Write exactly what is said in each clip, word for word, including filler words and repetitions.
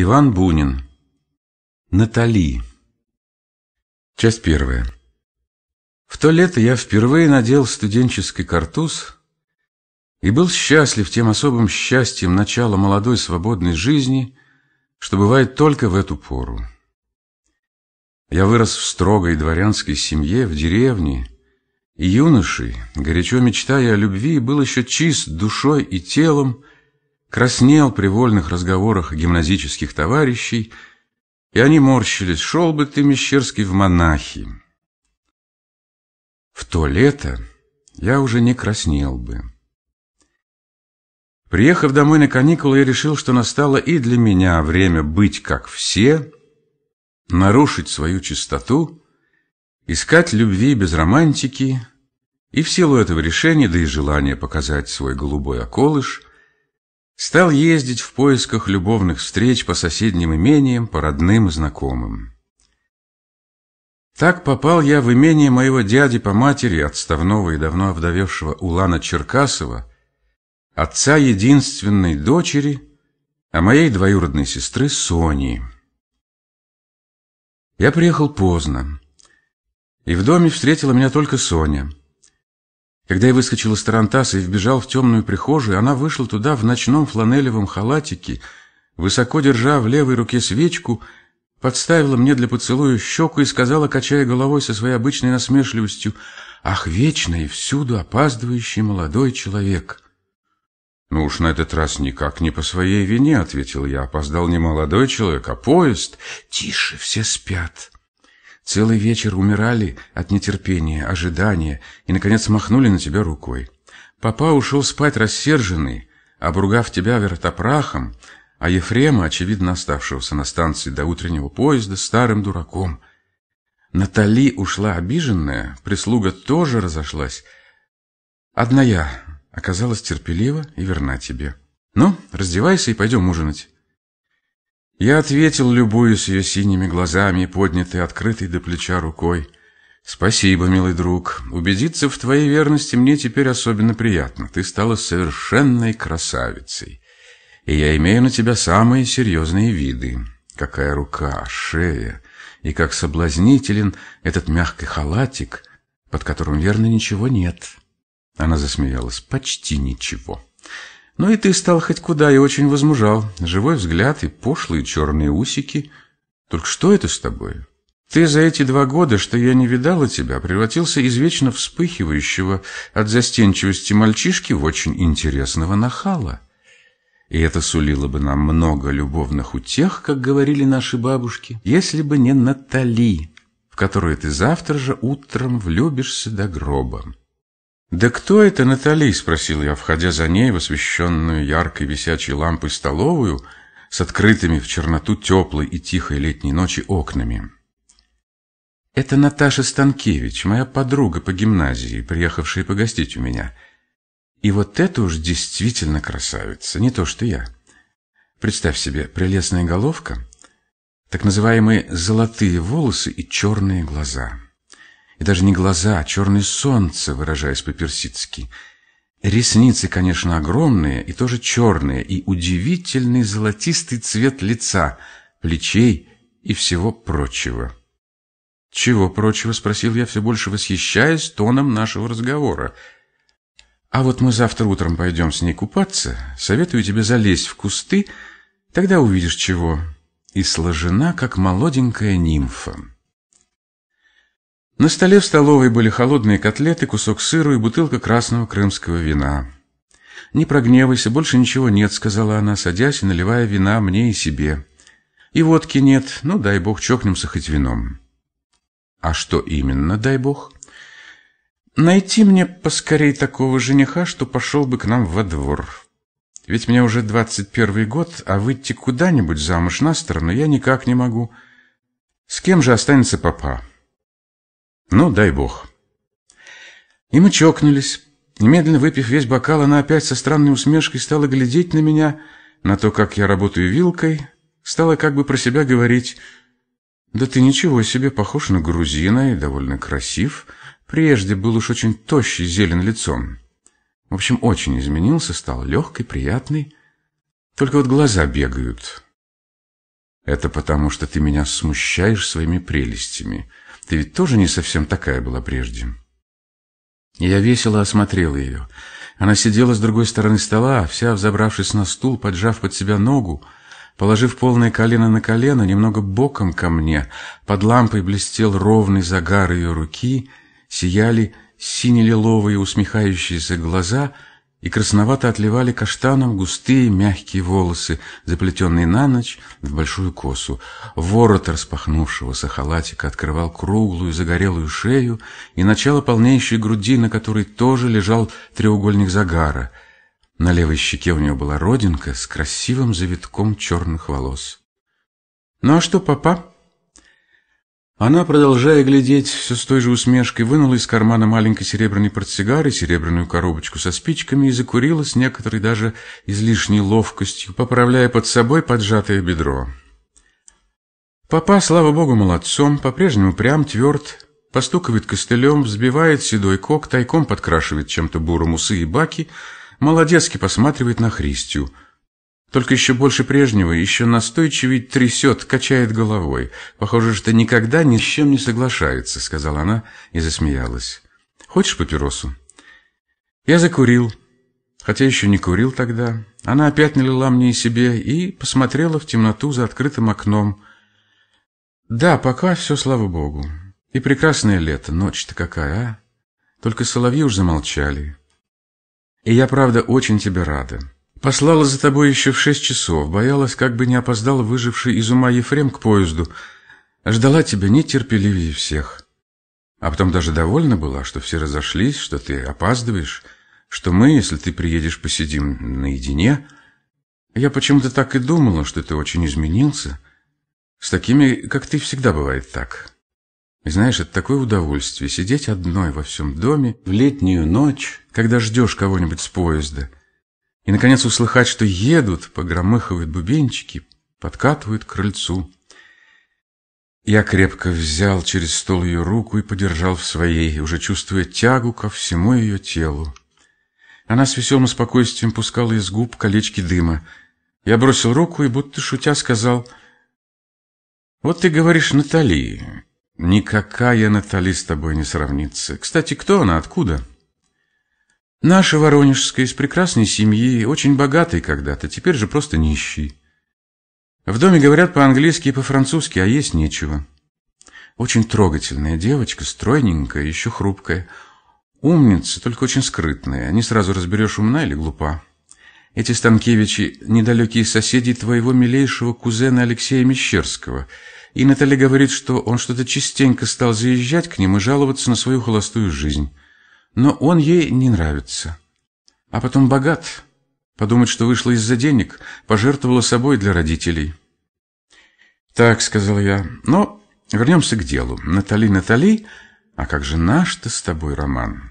Иван Бунин. Натали. Часть первая. В то лето я впервые надел студенческий картуз и был счастлив тем особым счастьем начала молодой свободной жизни, что бывает только в эту пору. Я вырос в строгой дворянской семье, в деревне, и юношей, горячо мечтая о любви, был еще чист душой и телом, краснел при вольных разговорах гимназических товарищей, и они морщились: «Шел бы ты, Мещерский, в монахи». В то лето я уже не краснел бы. Приехав домой на каникулы, я решил, что настало и для меня время быть как все, нарушить свою чистоту, искать любви без романтики, и в силу этого решения, да и желания показать свой голубой околыш, стал ездить в поисках любовных встреч по соседним имениям, по родным и знакомым. Так попал я в имение моего дяди по матери, отставного и давно овдовевшего улана Черкасова, отца единственной дочери, а моей двоюродной сестры Сони. Я приехал поздно, и в доме встретила меня только Соня. Когда я выскочил из тарантаса и вбежал в темную прихожую, она вышла туда в ночном фланелевом халатике, высоко держа в левой руке свечку, подставила мне для поцелуя щеку и сказала, качая головой со своей обычной насмешливостью: «Ах, вечно и всюду опаздывающий молодой человек!» «Ну уж на этот раз никак не по своей вине», — ответил я. «Опоздал не молодой человек, а поезд». «Тише, все спят». Целый вечер умирали от нетерпения, ожидания и, наконец, махнули на тебя рукой. Папа ушел спать рассерженный, обругав тебя вертопрахом, а Ефрема, очевидно оставшегося на станции до утреннего поезда, старым дураком. Натали ушла обиженная, прислуга тоже разошлась. Одна я оказалась терпелива и верна тебе. Ну, раздевайся и пойдем ужинать». Я ответил, любуясь ее синими глазами, поднятой, открытой до плеча рукой: «Спасибо, милый друг. Убедиться в твоей верности мне теперь особенно приятно. Ты стала совершенной красавицей. И я имею на тебя самые серьезные виды. Какая рука, шея, и как соблазнителен этот мягкий халатик, под которым, верно, ничего нет». Она засмеялась: «Почти ничего». «Ну и ты стал хоть куда и очень возмужал. Живой взгляд и пошлые черные усики. Только что это с тобой? Ты за эти два года, что я не видала тебя, превратился из вечно вспыхивающего от застенчивости мальчишки в очень интересного нахала. И это сулило бы нам много любовных утех, как говорили наши бабушки, если бы не Натали, в которую ты завтра же утром влюбишься до гроба». «Да кто это Натали?» – спросил я, входя за ней в освещенную яркой висячей лампой столовую с открытыми в черноту теплой и тихой летней ночи окнами. «Это Наташа Станкевич, моя подруга по гимназии, приехавшая погостить у меня. И вот это уж действительно красавица, не то что я. Представь себе, прелестная головка, так называемые золотые волосы и черные глаза». И даже не глаза, а черное солнце, выражаясь по-персидски. Ресницы, конечно, огромные и тоже черные, и удивительный золотистый цвет лица, плечей и всего прочего». «Чего прочего?» – спросил я, все больше восхищаясь тоном нашего разговора. «А вот мы завтра утром пойдем с ней купаться. Советую тебе залезть в кусты, тогда увидишь чего». И сложена, как молоденькая нимфа. На столе в столовой были холодные котлеты, кусок сыра и бутылка красного крымского вина. «Не прогневайся, больше ничего нет», — сказала она, садясь и наливая вина мне и себе. «И водки нет, ну, дай бог, чокнемся хоть вином». «А что именно, дай бог?» «Найти мне поскорей такого жениха, что пошел бы к нам во двор. Ведь мне уже двадцать первый год, а выйти куда-нибудь замуж на сторону я никак не могу. С кем же останется папа? Ну, дай бог». И мы чокнулись. Немедленно выпив весь бокал, она опять со странной усмешкой стала глядеть на меня, на то, как я работаю вилкой, стала как бы про себя говорить: «Да ты ничего себе, похож на грузина и довольно красив. Прежде был уж очень тощий, зелен лицом. В общем, очень изменился, стал легкий, приятный. Только вот глаза бегают». Это потому, что ты меня смущаешь своими прелестями. Ты ведь тоже не совсем такая была прежде. Я весело осмотрел ее. Она сидела с другой стороны стола, вся взобравшись на стул, поджав под себя ногу, положив полное колено на колено, немного боком ко мне. Под лампой блестел ровный загар ее руки, сияли сине-лиловые усмехающиеся глаза и красновато отливали каштаном густые мягкие волосы, заплетенные на ночь в большую косу. Ворот распахнувшегося халатика открывал круглую загорелую шею и начало полнеющей груди, на которой тоже лежал треугольник загара. На левой щеке у нее была родинка с красивым завитком черных волос. «Ну а что, папа?» Она, продолжая глядеть все с той же усмешкой, вынула из кармана маленький серебряный портсигар и серебряную коробочку со спичками и закурила с некоторой даже излишней ловкостью, поправляя под собой поджатое бедро. Папа, слава богу, молодцом, по-прежнему прям, тверд, постукивает костылем, взбивает седой кок, тайком подкрашивает чем-то бурым усы и баки, молодецки посматривает на Христю. Только еще больше прежнего, еще настойчивее трясет, качает головой. «Похоже, что никогда ни с чем не соглашается», — сказала она и засмеялась. «Хочешь папиросу?» Я закурил, хотя еще не курил тогда. Она опять налила мне и себе и посмотрела в темноту за открытым окном. «Да, пока все, слава богу. И прекрасное лето, ночь-то какая, а? Только соловьи уж замолчали. И я, правда, очень тебе рада. Послала за тобой еще в шесть часов, боялась, как бы не опоздал выживший из ума Ефрем к поезду. Ждала тебя нетерпеливее всех. А потом даже довольна была, что все разошлись, что ты опаздываешь, что мы, если ты приедешь, посидим наедине. Я почему-то так и думала, что ты очень изменился. С такими, как ты, всегда бывает так. И знаешь, это такое удовольствие сидеть одной во всем доме в летнюю ночь, когда ждешь кого-нибудь с поезда. И, наконец, услыхать, что едут, погромыхивают бубенчики, подкатывают к крыльцу». Я крепко взял через стол ее руку и подержал в своей, уже чувствуя тягу ко всему ее телу. Она с веселым спокойствием пускала из губ колечки дыма. Я бросил руку и, будто шутя, сказал: «Вот ты говоришь, Натали. Никакая Натали с тобой не сравнится. Кстати, кто она, откуда?» «Наша воронежская, из прекрасной семьи, очень богатой когда-то, теперь же просто нищий. В доме говорят по-английски и по-французски, а есть нечего. Очень трогательная девочка, стройненькая, еще хрупкая. Умница, только очень скрытная, не сразу разберешь, умна или глупа. Эти Станкевичи – недалекие соседи твоего милейшего кузена Алексея Мещерского. И Натали говорит, что он что-то частенько стал заезжать к ним и жаловаться на свою холостую жизнь. Но он ей не нравится. А потом богат. Подумать, что вышла из-за денег, пожертвовала собой для родителей». «Так», — сказал я, — «но вернемся к делу. Натали, Натали, а как же наш-то с тобой роман?»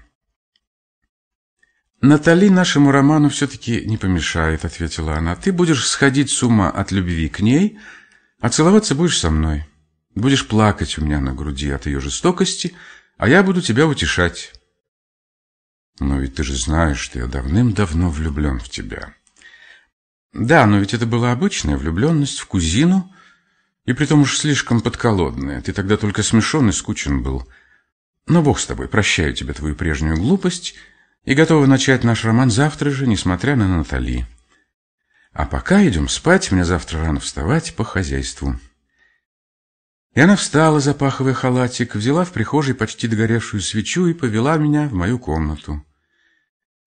«Натали нашему роману все-таки не помешает», — ответила она. «Ты будешь сходить с ума от любви к ней, а целоваться будешь со мной. Будешь плакать у меня на груди от ее жестокости, а я буду тебя утешать». «Но ведь ты же знаешь, что я давным-давно влюблен в тебя». «Да, но ведь это была обычная влюбленность в кузину, и притом уж слишком подколодная. Ты тогда только смешон и скучен был. Но бог с тобой, прощаю тебе твою прежнюю глупость и готова начать наш роман завтра же, несмотря на Натали. А пока идем спать, мне завтра рано вставать по хозяйству». И она встала, запахивая халатик, взяла в прихожей почти догоревшую свечу и повела меня в мою комнату.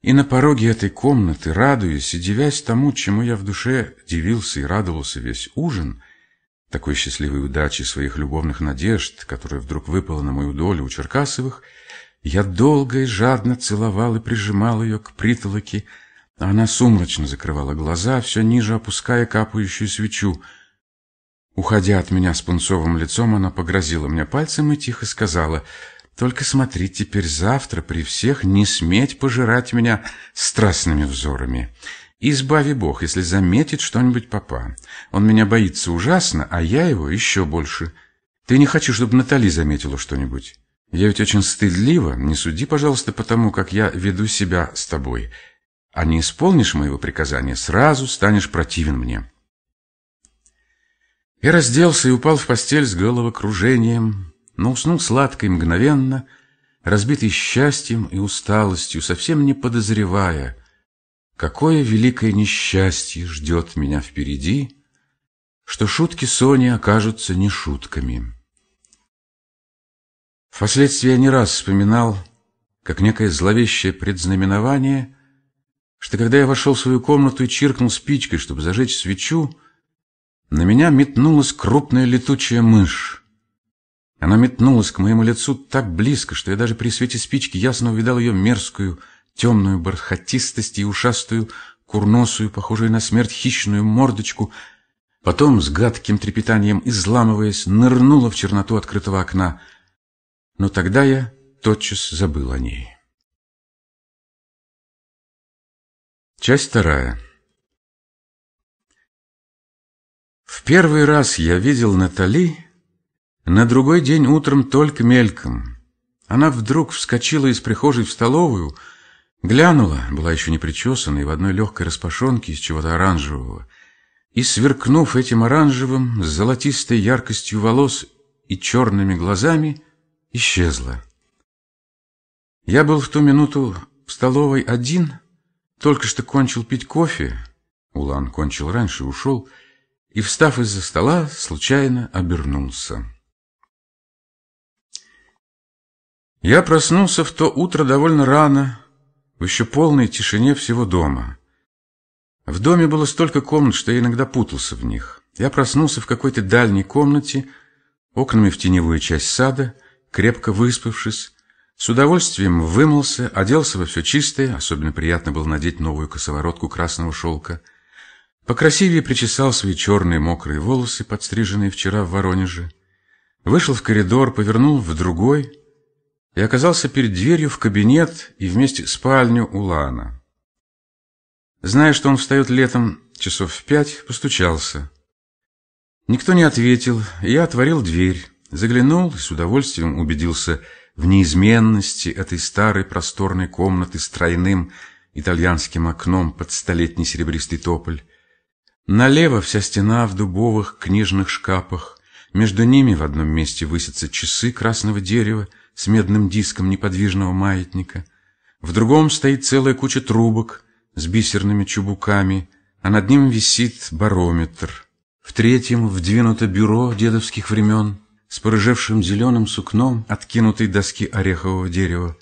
И на пороге этой комнаты, радуясь и дивясь тому, чему я в душе дивился и радовался весь ужин, такой счастливой удачи своих любовных надежд, которая вдруг выпала на мою долю у Черкасовых, я долго и жадно целовал и прижимал ее к притолоке, а она сумрачно закрывала глаза, все ниже опуская капающую свечу. Уходя от меня с пунцовым лицом, она погрозила мне пальцем и тихо сказала: «Только смотри, теперь завтра при всех не сметь пожирать меня страстными взорами. Избави бог, если заметит что-нибудь папа. Он меня боится ужасно, а я его еще больше. Ты не хочу, чтобы Натали заметила что-нибудь. Я ведь очень стыдлива, не суди, пожалуйста, потому как я веду себя с тобой. А не исполнишь моего приказания, сразу станешь противен мне». Я разделся и упал в постель с головокружением, но уснул сладко и мгновенно, разбитый счастьем и усталостью, совсем не подозревая, какое великое несчастье ждет меня впереди, что шутки Сони окажутся не шутками. Впоследствии я не раз вспоминал, как некое зловещее предзнаменование, что когда я вошел в свою комнату и чиркнул спичкой, чтобы зажечь свечу, на меня метнулась крупная летучая мышь. Она метнулась к моему лицу так близко, что я даже при свете спички ясно увидал ее мерзкую, темную бархатистость и ушастую, курносую, похожую на смерть, хищную мордочку. Потом, с гадким трепетанием изламываясь, нырнула в черноту открытого окна. Но тогда я тотчас забыл о ней. Часть вторая. В первый раз я видел Натали на другой день утром только мельком. Она вдруг вскочила из прихожей в столовую, глянула, была еще не причесана и в одной легкой распашонке из чего-то оранжевого, и, сверкнув этим оранжевым, с золотистой яркостью волос и черными глазами, исчезла. Я был в ту минуту в столовой один, только что кончил пить кофе, Улан кончил раньше и ушел, и, встав из-за стола, случайно обернулся. Я проснулся в то утро довольно рано, в еще полной тишине всего дома. В доме было столько комнат, что я иногда путался в них. Я проснулся в какой-то дальней комнате, окнами в теневую часть сада, крепко выспавшись, с удовольствием вымылся, оделся во все чистое, особенно приятно было надеть новую косоворотку красного шелка, покрасивее причесал свои черные мокрые волосы, подстриженные вчера в Воронеже, вышел в коридор, повернул в другой и оказался перед дверью в кабинет и вместе спальню Улана. Зная, что он встает летом часов в пять, постучался. Никто не ответил, и я отворил дверь, заглянул и с удовольствием убедился в неизменности этой старой просторной комнаты с тройным итальянским окном под столетний серебристый тополь. Налево вся стена в дубовых книжных шкапах. Между ними в одном месте высятся часы красного дерева с медным диском неподвижного маятника. В другом стоит целая куча трубок с бисерными чубуками, а над ним висит барометр. В третьем вдвинуто бюро дедовских времен с порыжевшим зеленым сукном откинутой доски орехового дерева.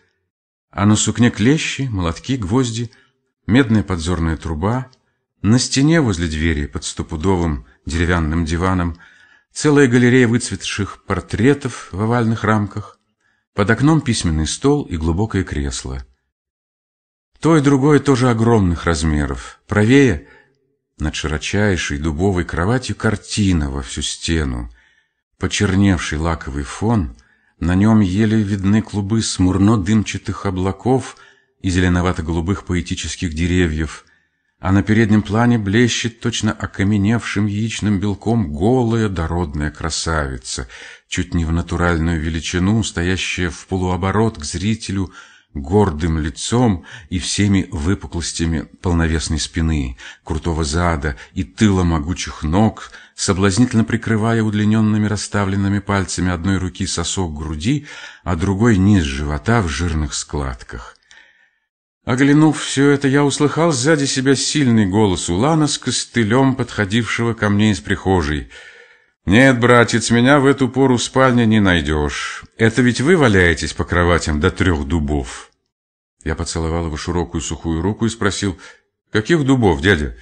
А на сукне клещи, молотки, гвозди, медная подзорная труба. На стене возле двери под стопудовым деревянным диваном целая галерея выцветших портретов в овальных рамках. Под окном письменный стол и глубокое кресло. То и другое тоже огромных размеров. Правее, над широчайшей дубовой кроватью, картина во всю стену. Почерневший лаковый фон, на нем еле видны клубы смурно-дымчатых облаков и зеленовато-голубых поэтических деревьев, а на переднем плане блещет точно окаменевшим яичным белком голая дородная красавица, чуть не в натуральную величину, стоящая в полуоборот к зрителю, гордым лицом и всеми выпуклостями полновесной спины, крутого зада и тыла могучих ног, соблазнительно прикрывая удлиненными расставленными пальцами одной руки сосок груди, а другой низ живота в жирных складках. Оглянув все это, я услыхал сзади себя сильный голос Улана с костылем, подходившего ко мне из прихожей. «Нет, братец, меня в эту пору в спальне не найдешь. Это ведь вы валяетесь по кроватям до трех дубов?» Я поцеловал его широкую сухую руку и спросил: «Каких дубов, дядя?»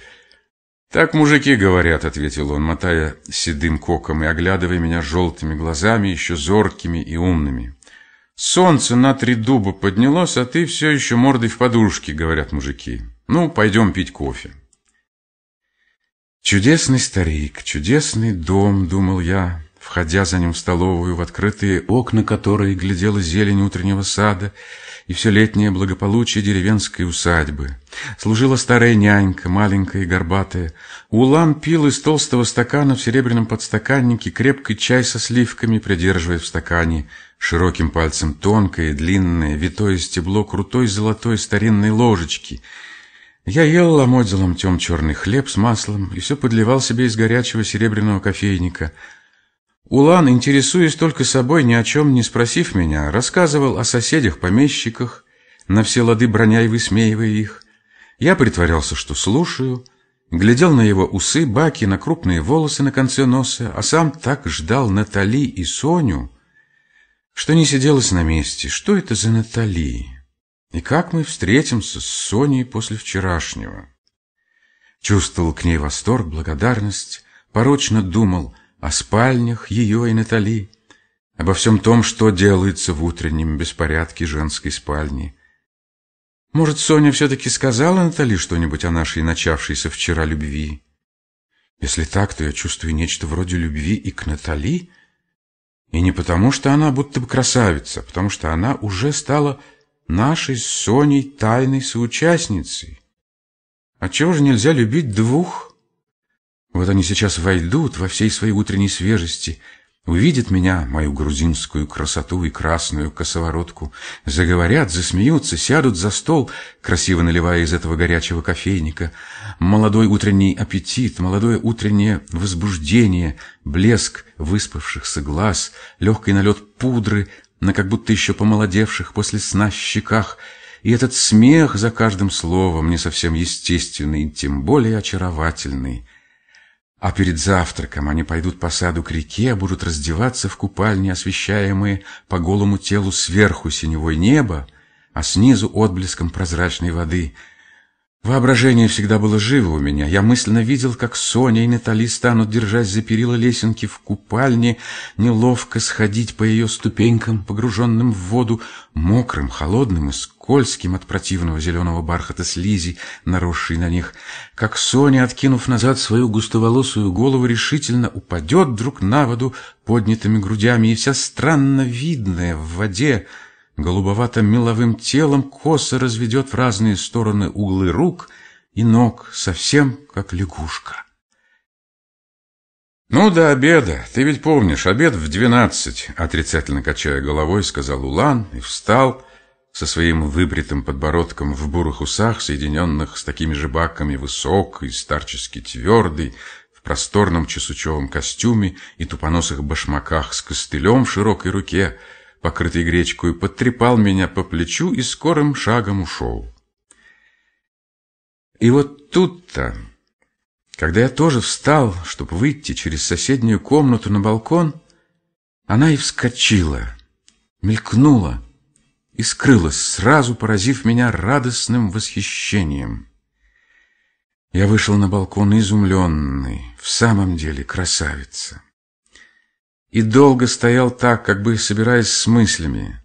«Так мужики говорят», — ответил он, мотая седым коком и оглядывая меня желтыми глазами, еще зоркими и умными. «Солнце на три дуба поднялось, а ты все еще мордой в подушке», — говорят мужики. «Ну, пойдем пить кофе». «Чудесный старик, чудесный дом», — думал я, входя за ним в столовую, в открытые окна которой глядела зелень утреннего сада и все летнее благополучие деревенской усадьбы. Служила старая нянька, маленькая и горбатая. Улан пил из толстого стакана в серебряном подстаканнике крепкий чай со сливками, придерживая в стакане широким пальцем тонкое, длинное, витое стебло крутой золотой старинной ложечки. Я ел ломоть-заломтем черный хлеб с маслом и все подливал себе из горячего серебряного кофейника. Улан, интересуясь только собой, ни о чем не спросив меня, рассказывал о соседях-помещиках, на все лады броня и высмеивая их. Я притворялся, что слушаю, глядел на его усы, баки, на крупные волосы на конце носа, а сам так ждал Натали и Соню, что не сиделось на месте. Что это за Натали? И как мы встретимся с Соней после вчерашнего? Чувствовал к ней восторг, благодарность, порочно думал о спальнях ее и Натали, обо всем том, что делается в утреннем беспорядке женской спальни. Может, Соня все-таки сказала Натали что-нибудь о нашей начавшейся вчера любви? Если так, то я чувствую нечто вроде любви и к Натали. И не потому, что она будто бы красавица, а потому что она уже стала нашей с Соней тайной соучастницей. Отчего же нельзя любить двух? Вот они сейчас войдут во всей своей утренней свежести, увидят меня, мою грузинскую красоту и красную косоворотку, заговорят, засмеются, сядут за стол, красиво наливая из этого горячего кофейника. Молодой утренний аппетит, молодое утреннее возбуждение, блеск выспавшихся глаз, легкий налет пудры на как будто еще помолодевших после сна щеках, и этот смех за каждым словом не совсем естественный и тем более очаровательный. А перед завтраком они пойдут по саду к реке, будут раздеваться в купальне, освещаемые по голому телу сверху синевой неба, а снизу отблеском прозрачной воды. Воображение всегда было живо у меня. Я мысленно видел, как Соня и Натали станут, держась за перила лесенки в купальне, неловко сходить по ее ступенькам, погруженным в воду, мокрым, холодным и скользким от противного зеленого бархата слизи, наросшей на них, как Соня, откинув назад свою густоволосую голову, решительно упадет вдруг на воду поднятыми грудями, и вся странно видная в воде, голубовато-меловым телом косо разведет в разные стороны углы рук и ног, совсем как лягушка. «Ну, до обеда. Ты ведь помнишь, обед в двенадцать», — отрицательно качая головой, сказал Улан и встал со своим выбритым подбородком в бурых усах, соединенных с такими же баками, высокий, старчески твердый, в просторном чесучевом костюме и тупоносых башмаках с костылем в широкой руке, покрытый гречкой, подтрепал меня по плечу и скорым шагом ушел. И вот тут-то, когда я тоже встал, чтобы выйти через соседнюю комнату на балкон, она и вскочила, мелькнула и скрылась, сразу поразив меня радостным восхищением. Я вышел на балкон изумленный, в самом деле красавица. И долго стоял так, как бы собираясь с мыслями.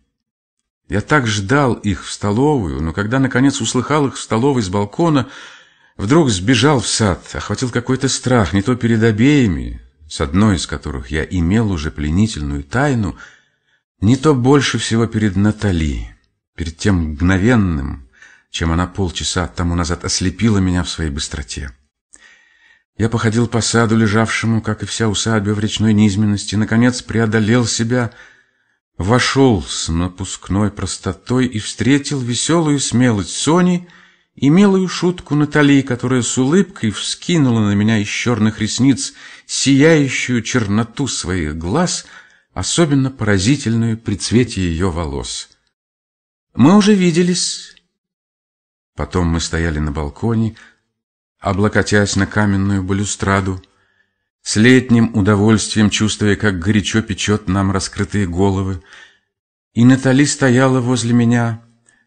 Я так ждал их в столовую, но когда, наконец, услыхал их в столовой с балкона, вдруг сбежал в сад, охватил какой-то страх, не то перед обеими, с одной из которых я имел уже пленительную тайну, не то больше всего перед Натали, перед тем мгновенным, чем она полчаса тому назад ослепила меня в своей быстроте. Я походил по саду, лежавшему, как и вся усадьба, в речной низменности, наконец преодолел себя, вошел с напускной простотой и встретил веселую смелость Сони и милую шутку Натали, которая с улыбкой вскинула на меня из черных ресниц сияющую черноту своих глаз, особенно поразительную при цвете ее волос. Мы уже виделись. Потом мы стояли на балконе, облокотясь на каменную балюстраду, с летним удовольствием чувствуя, как горячо печет нам раскрытые головы. И Натали стояла возле меня,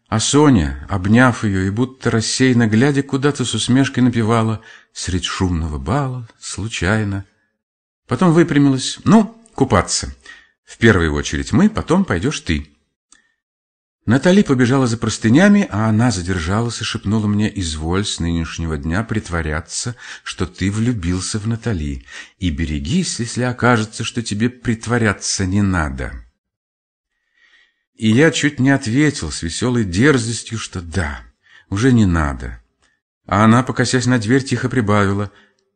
а Соня, обняв ее и будто рассеянно глядя куда-то, с усмешкой напевала «Средь шумного бала, случайно». Потом выпрямилась. «Ну, купаться. В первую очередь мы, потом пойдешь ты». Натали побежала за простынями, а она задержалась и шепнула мне: «Изволь с нынешнего дня притворяться, что ты влюбился в Натали, и берегись, если окажется, что тебе притворяться не надо». И я чуть не ответил с веселой дерзостью, что да, уже не надо. А она, покосясь на дверь, тихо прибавила: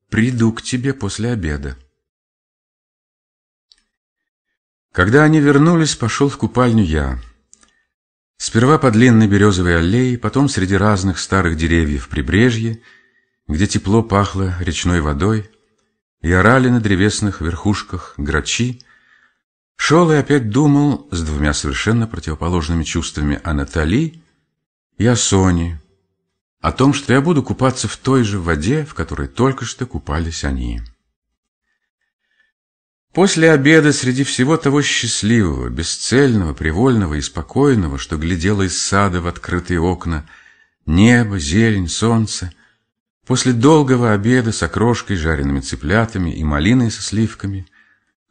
«Приду к тебе после обеда». Когда они вернулись, пошел в купальню я. Сперва по длинной березовой аллее, потом среди разных старых деревьев прибрежья, где тепло пахло речной водой, и орали на древесных верхушках грачи, шел и опять думал с двумя совершенно противоположными чувствами о Натали и о Соне, о том, что я буду купаться в той же воде, в которой только что купались они. После обеда среди всего того счастливого, бесцельного, привольного и спокойного, что глядело из сада в открытые окна, небо, зелень, солнце, после долгого обеда с окрошкой, жареными цыплятами и малиной со сливками,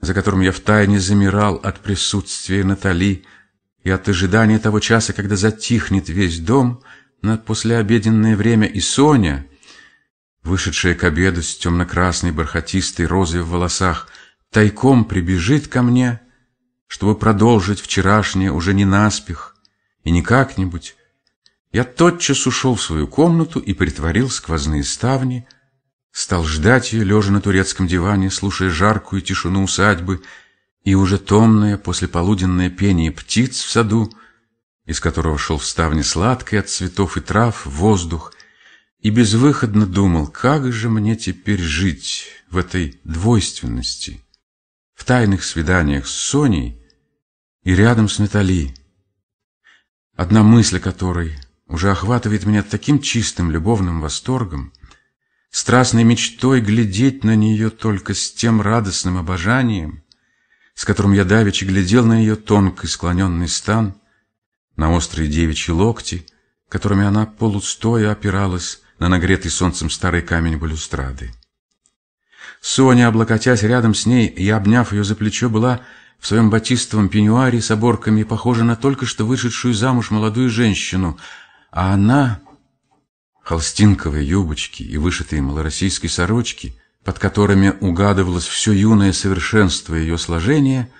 за которым я втайне замирал от присутствия Натали и от ожидания того часа, когда затихнет весь дом на послеобеденное время, и Соня, вышедшая к обеду с темно-красной бархатистой розой в волосах, тайком прибежит ко мне, чтобы продолжить вчерашнее уже не наспех и не как-нибудь, я тотчас ушел в свою комнату и притворил сквозные ставни, стал ждать ее, лежа на турецком диване, слушая жаркую тишину усадьбы и уже томное послеполуденное пение птиц в саду, из которого шел в ставни сладкий от цветов и трав воздух, и безвыходно думал, как же мне теперь жить в этой двойственности, в тайных свиданиях с Соней и рядом с Натали, одна мысль которой уже охватывает меня таким чистым любовным восторгом, страстной мечтой глядеть на нее только с тем радостным обожанием, с которым я давеча глядел на ее тонко склоненный стан, на острые девичьи локти, которыми она полустоя опиралась на нагретый солнцем старый камень балюстрады. Соня, облокотясь рядом с ней и обняв ее за плечо, была в своем батистовом пеньюаре с оборками похожа на только что вышедшую замуж молодую женщину, а она — холстинковые юбочки и вышитые малороссийские сорочки, под которыми угадывалось все юное совершенство ее сложения,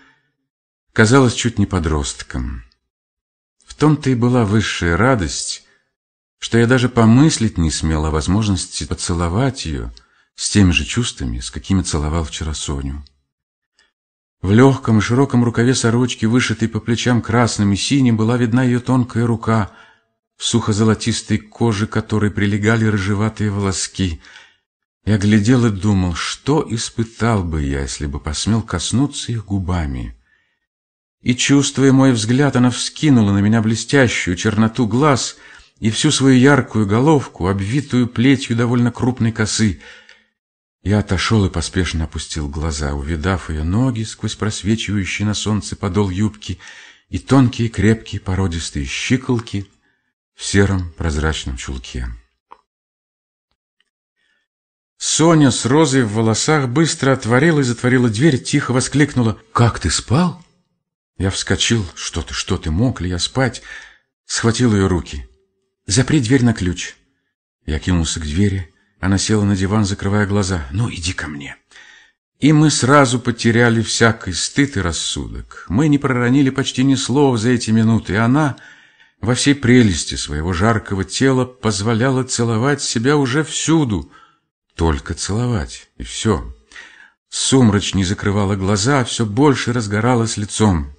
казалась чуть не подростком. В том-то и была высшая радость, что я даже помыслить не смел о возможности поцеловать ее, с теми же чувствами, с какими целовал вчера Соню. В легком и широком рукаве сорочки, вышитой по плечам красным и синим, была видна ее тонкая рука, в сухо-золотистой коже которой прилегали рыжеватые волоски. Я глядел и думал, что испытал бы я, если бы посмел коснуться их губами. И, чувствуя мой взгляд, она вскинула на меня блестящую черноту глаз и всю свою яркую головку, обвитую плетью довольно крупной косы. Я отошел и поспешно опустил глаза, увидав ее ноги сквозь просвечивающий на солнце подол юбки и тонкие, крепкие, породистые щиколки в сером прозрачном чулке. Соня с розой в волосах быстро отворила и затворила дверь, тихо воскликнула: «Как ты спал?» Я вскочил. «Что ты, что ты, мог ли я спать?» Схватил ее руки. «Запри дверь на ключ». Я кинулся к двери. Она села на диван, закрывая глаза. «Ну, иди ко мне». И мы сразу потеряли всякий стыд и рассудок. Мы не проронили почти ни слова за эти минуты, и она во всей прелести своего жаркого тела позволяла целовать себя уже всюду. Только целовать, и все. Сумрач не закрывала глаза, а все больше разгоралась лицом.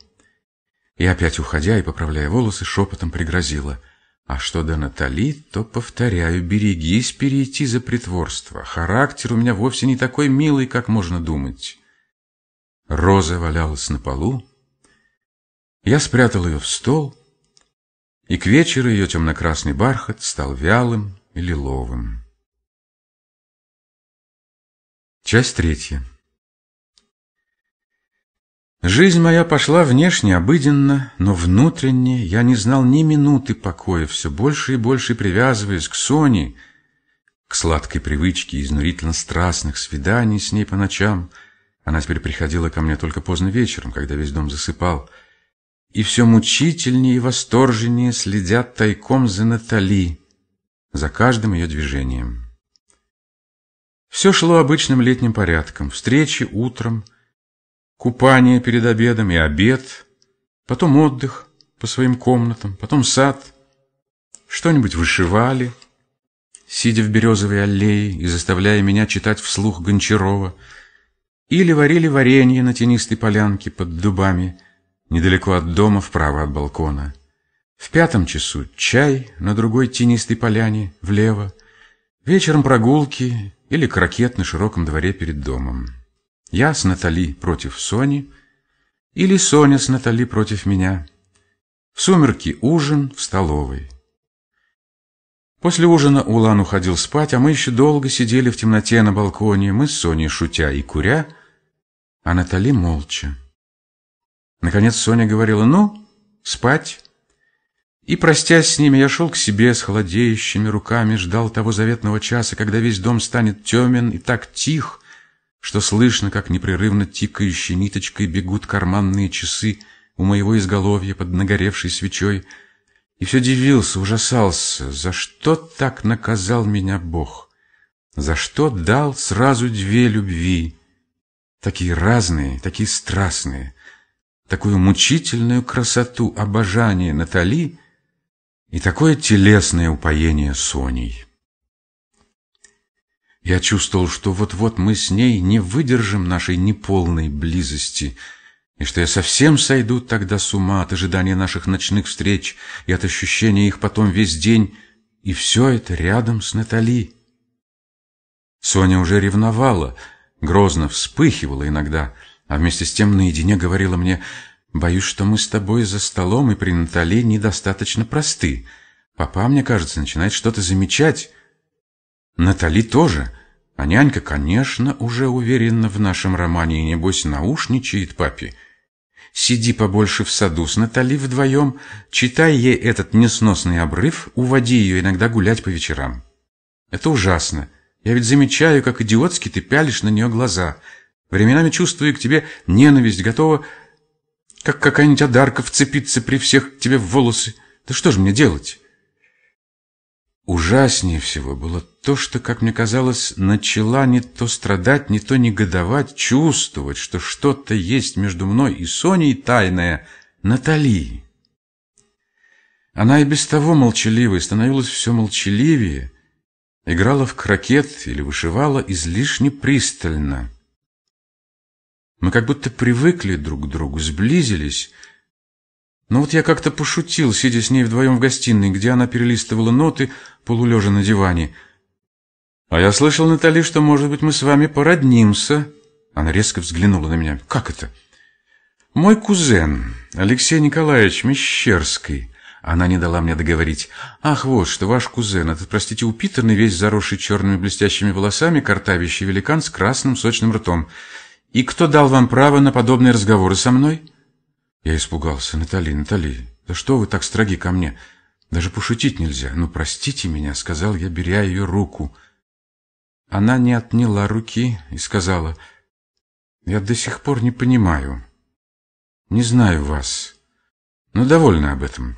И опять, уходя и поправляя волосы, шепотом пригрозила: «А что до Натали, то, повторяю, берегись перейти за притворство. Характер у меня вовсе не такой милый, как можно думать». Роза валялась на полу. Я спрятал ее в стол, и к вечеру ее темно-красный бархат стал вялым и лиловым. Часть третья. Жизнь моя пошла внешне обыденно, но внутренне я не знал ни минуты покоя, все больше и больше привязываясь к Соне, к сладкой привычке изнурительно страстных свиданий с ней по ночам. Она теперь приходила ко мне только поздно вечером, когда весь дом засыпал, и все мучительнее и восторженнее следят тайком за Натали, за каждым ее движением. Все шло обычным летним порядком: встречи утром, купание перед обедом и обед, потом отдых по своим комнатам, потом сад. Что-нибудь вышивали, сидя в березовой аллее и заставляя меня читать вслух Гончарова, или варили варенье на тенистой полянке под дубами, недалеко от дома, вправо от балкона. В пятом часу чай на другой тенистой поляне влево, вечером прогулки или крокет на широком дворе перед домом. Я с Натали против Сони или Соня с Натали против меня. В сумерки ужин в столовой. После ужина Улан уходил спать, а мы еще долго сидели в темноте на балконе, мы с Соней шутя и куря, а Натали молча. Наконец Соня говорила: «Ну, спать». И, простясь с ними, я шел к себе с холодеющими руками, ждал того заветного часа, когда весь дом станет темен и так тих, что слышно, как непрерывно тикающей ниточкой бегут карманные часы у моего изголовья под нагоревшей свечой. И все дивился, ужасался, за что так наказал меня Бог? За что дал сразу две любви? Такие разные, такие страстные, такую мучительную красоту обожания Натали и такое телесное упоение Соней. Я чувствовал, что вот-вот мы с ней не выдержим нашей неполной близости, и что я совсем сойду тогда с ума от ожидания наших ночных встреч и от ощущения их потом весь день, и все это рядом с Натали. Соня уже ревновала, грозно вспыхивала иногда, а вместе с тем наедине говорила мне: «Боюсь, что мы с тобой за столом и при Натали недостаточно просты. Папа, мне кажется, начинает что-то замечать. Натали тоже». А нянька, конечно, уже уверена в нашем романе и, небось, наушничает папе. Сиди побольше в саду с Натали вдвоем, читай ей этот несносный обрыв, уводи ее иногда гулять по вечерам. Это ужасно. Я ведь замечаю, как идиотски ты пялишь на нее глаза. Временами чувствую к тебе ненависть, готова, как какая-нибудь одарка, вцепиться при всех к тебе в волосы. Да что же мне делать? Ужаснее всего было то, что, как мне казалось, начала не то страдать, не то негодовать, чувствовать, что что-то есть между мной и Соней тайное, Натали. Она и без того молчаливой становилась все молчаливее, играла в крокет или вышивала излишне пристально. Мы как будто привыкли друг к другу, сблизились. Но вот я как-то пошутил, сидя с ней вдвоем в гостиной, где она перелистывала ноты, полулежа на диване. «А я слышал, Натали, что, может быть, мы с вами породнимся». Она резко взглянула на меня. «Как это?» «Мой кузен, Алексей Николаевич Мещерский». Она не дала мне договорить. «Ах, вот что, ваш кузен, этот, простите, упитанный, весь заросший черными блестящими волосами, картавящий великан с красным сочным ртом. И кто дал вам право на подобные разговоры со мной?» Я испугался. «Натали, Натали, да что вы так строги ко мне? Даже пошутить нельзя. Ну, простите меня», — сказал я, беря ее руку. Она не отняла руки и сказала: «Я до сих пор не понимаю. Не знаю вас, но довольна об этом».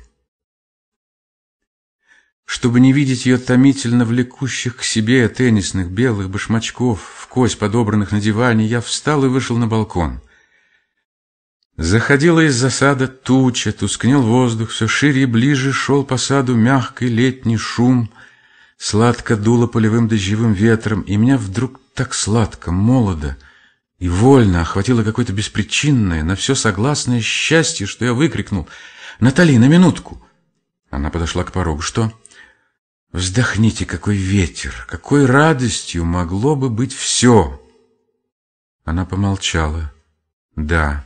Чтобы не видеть ее томительно влекущих к себе теннисных белых башмачков, вкось подобранных на диване, я встал и вышел на балкон. Заходила из-за сада туча, тускнел воздух, все шире и ближе шел по саду мягкий летний шум, сладко дуло полевым дождевым ветром, и меня вдруг так сладко, молодо и вольно охватило какое-то беспричинное, на все согласное счастье, что я выкрикнул: «Натали, на минутку!» Она подошла к порогу. «Что?» «Вздохните, какой ветер! Какой радостью могло бы быть все!» Она помолчала. «Да.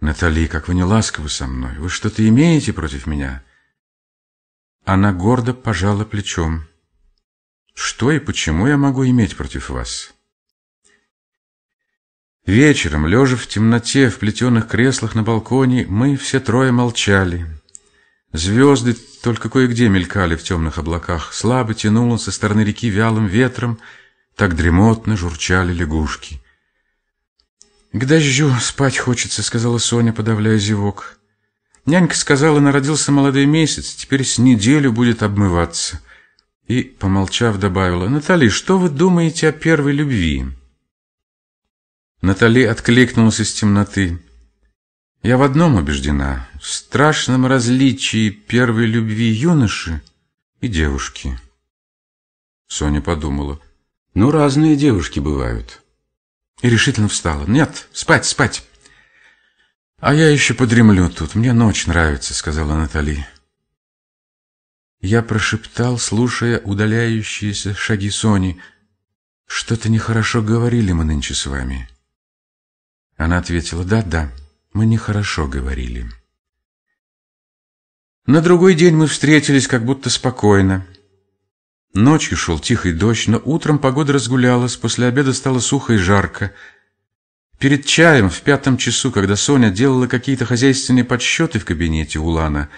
Натали, как вы неласковы со мной! Вы что-то имеете против меня?» Она гордо пожала плечом. «Что и почему я могу иметь против вас?» Вечером, лежа в темноте в плетеных креслах на балконе, мы все трое молчали. Звезды только кое-где мелькали в темных облаках, слабо тянуло со стороны реки вялым ветром, так дремотно журчали лягушки. «К дождю спать хочется», — сказала Соня, подавляя зевок. Нянька сказала, народился молодой месяц, теперь с неделю будет обмываться. И, помолчав, добавила: «Натали, что вы думаете о первой любви?» Натали откликнулась из темноты: «Я в одном убеждена, в страшном различии первой любви юноши и девушки». Соня подумала: «Ну, разные девушки бывают». И решительно встала. «Нет, спать, спать!» «А я еще подремлю тут, мне ночь нравится», — сказала Натали. Я прошептал, слушая удаляющиеся шаги Сони. «Что-то нехорошо говорили мы нынче с вами». Она ответила: «Да-да, мы нехорошо говорили». На другой день мы встретились как будто спокойно. Ночью шел тихий дождь, но утром погода разгулялась, после обеда стало сухо и жарко. Перед чаем в пятом часу, когда Соня делала какие-то хозяйственные подсчеты в кабинете Улана,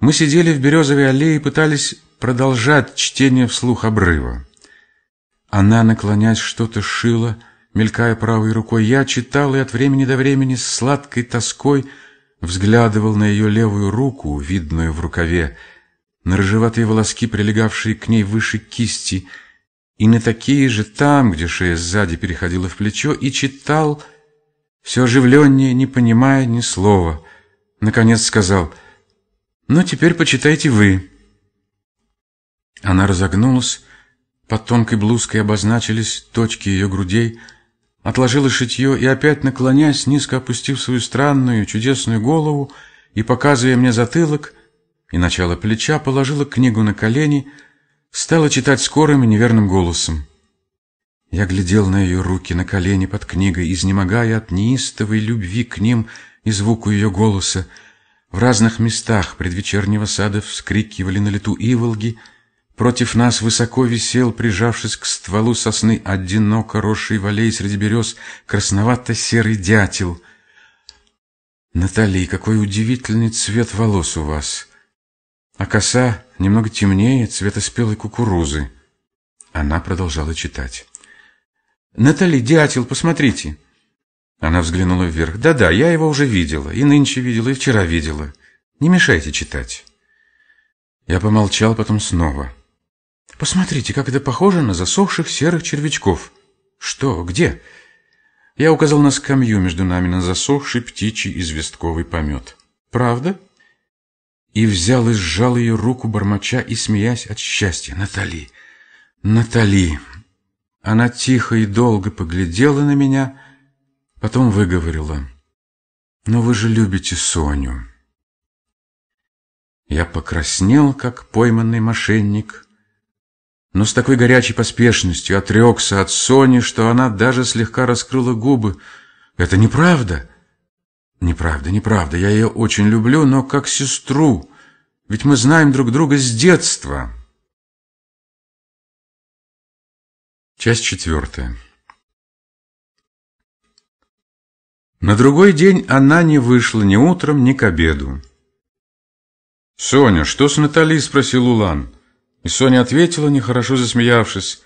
мы сидели в Березовой аллее и пытались продолжать чтение вслух обрыва. Она, наклонясь, что-то шила, мелькая правой рукой. Я читал и от времени до времени с сладкой тоской взглядывал на ее левую руку, видную в рукаве, на рыжеватые волоски, прилегавшие к ней выше кисти, и на такие же там, где шея сзади переходила в плечо, и читал, все оживленнее, не понимая ни слова. Наконец сказал: «Ну, теперь почитайте вы». Она разогнулась, под тонкой блузкой обозначились точки ее грудей, отложила шитье и опять, наклонясь, низко опустив свою странную, чудесную голову и показывая мне затылок и начало плеча, положила книгу на колени, стала читать скорым и неверным голосом. Я глядел на ее руки, на колени под книгой, изнемогая от неистовой любви к ним и звуку ее голоса. В разных местах предвечернего сада вскрикивали на лету иволги, против нас высоко висел, прижавшись к стволу сосны, одиноко росший в аллее среди берез, красновато-серый дятел. «Натали, какой удивительный цвет волос у вас! А коса немного темнее цвета спелой кукурузы». Она продолжала читать. «Натали, дятел, посмотрите!» Она взглянула вверх. «Да-да, я его уже видела, и нынче видела, и вчера видела. Не мешайте читать». Я помолчал, потом снова. «Посмотрите, как это похоже на засохших серых червячков». «Что? Где?» Я указал на скамью между нами, на засохший птичий известковый помет. «Правда?» И взял и сжал ее руку, бормоча и смеясь от счастья. «Натали! Натали!» Она тихо и долго поглядела на меня, потом выговорила: «Но вы же любите Соню». Я покраснел, как пойманный мошенник, но с такой горячей поспешностью отрекся от Сони, что она даже слегка раскрыла губы. «Это неправда!» «Неправда, неправда. Я ее очень люблю, но как сестру. Ведь мы знаем друг друга с детства». Часть четвертая. На другой день она не вышла ни утром, ни к обеду. «Соня, что с Натали?» – спросил Улан. И Соня ответила, нехорошо засмеявшись: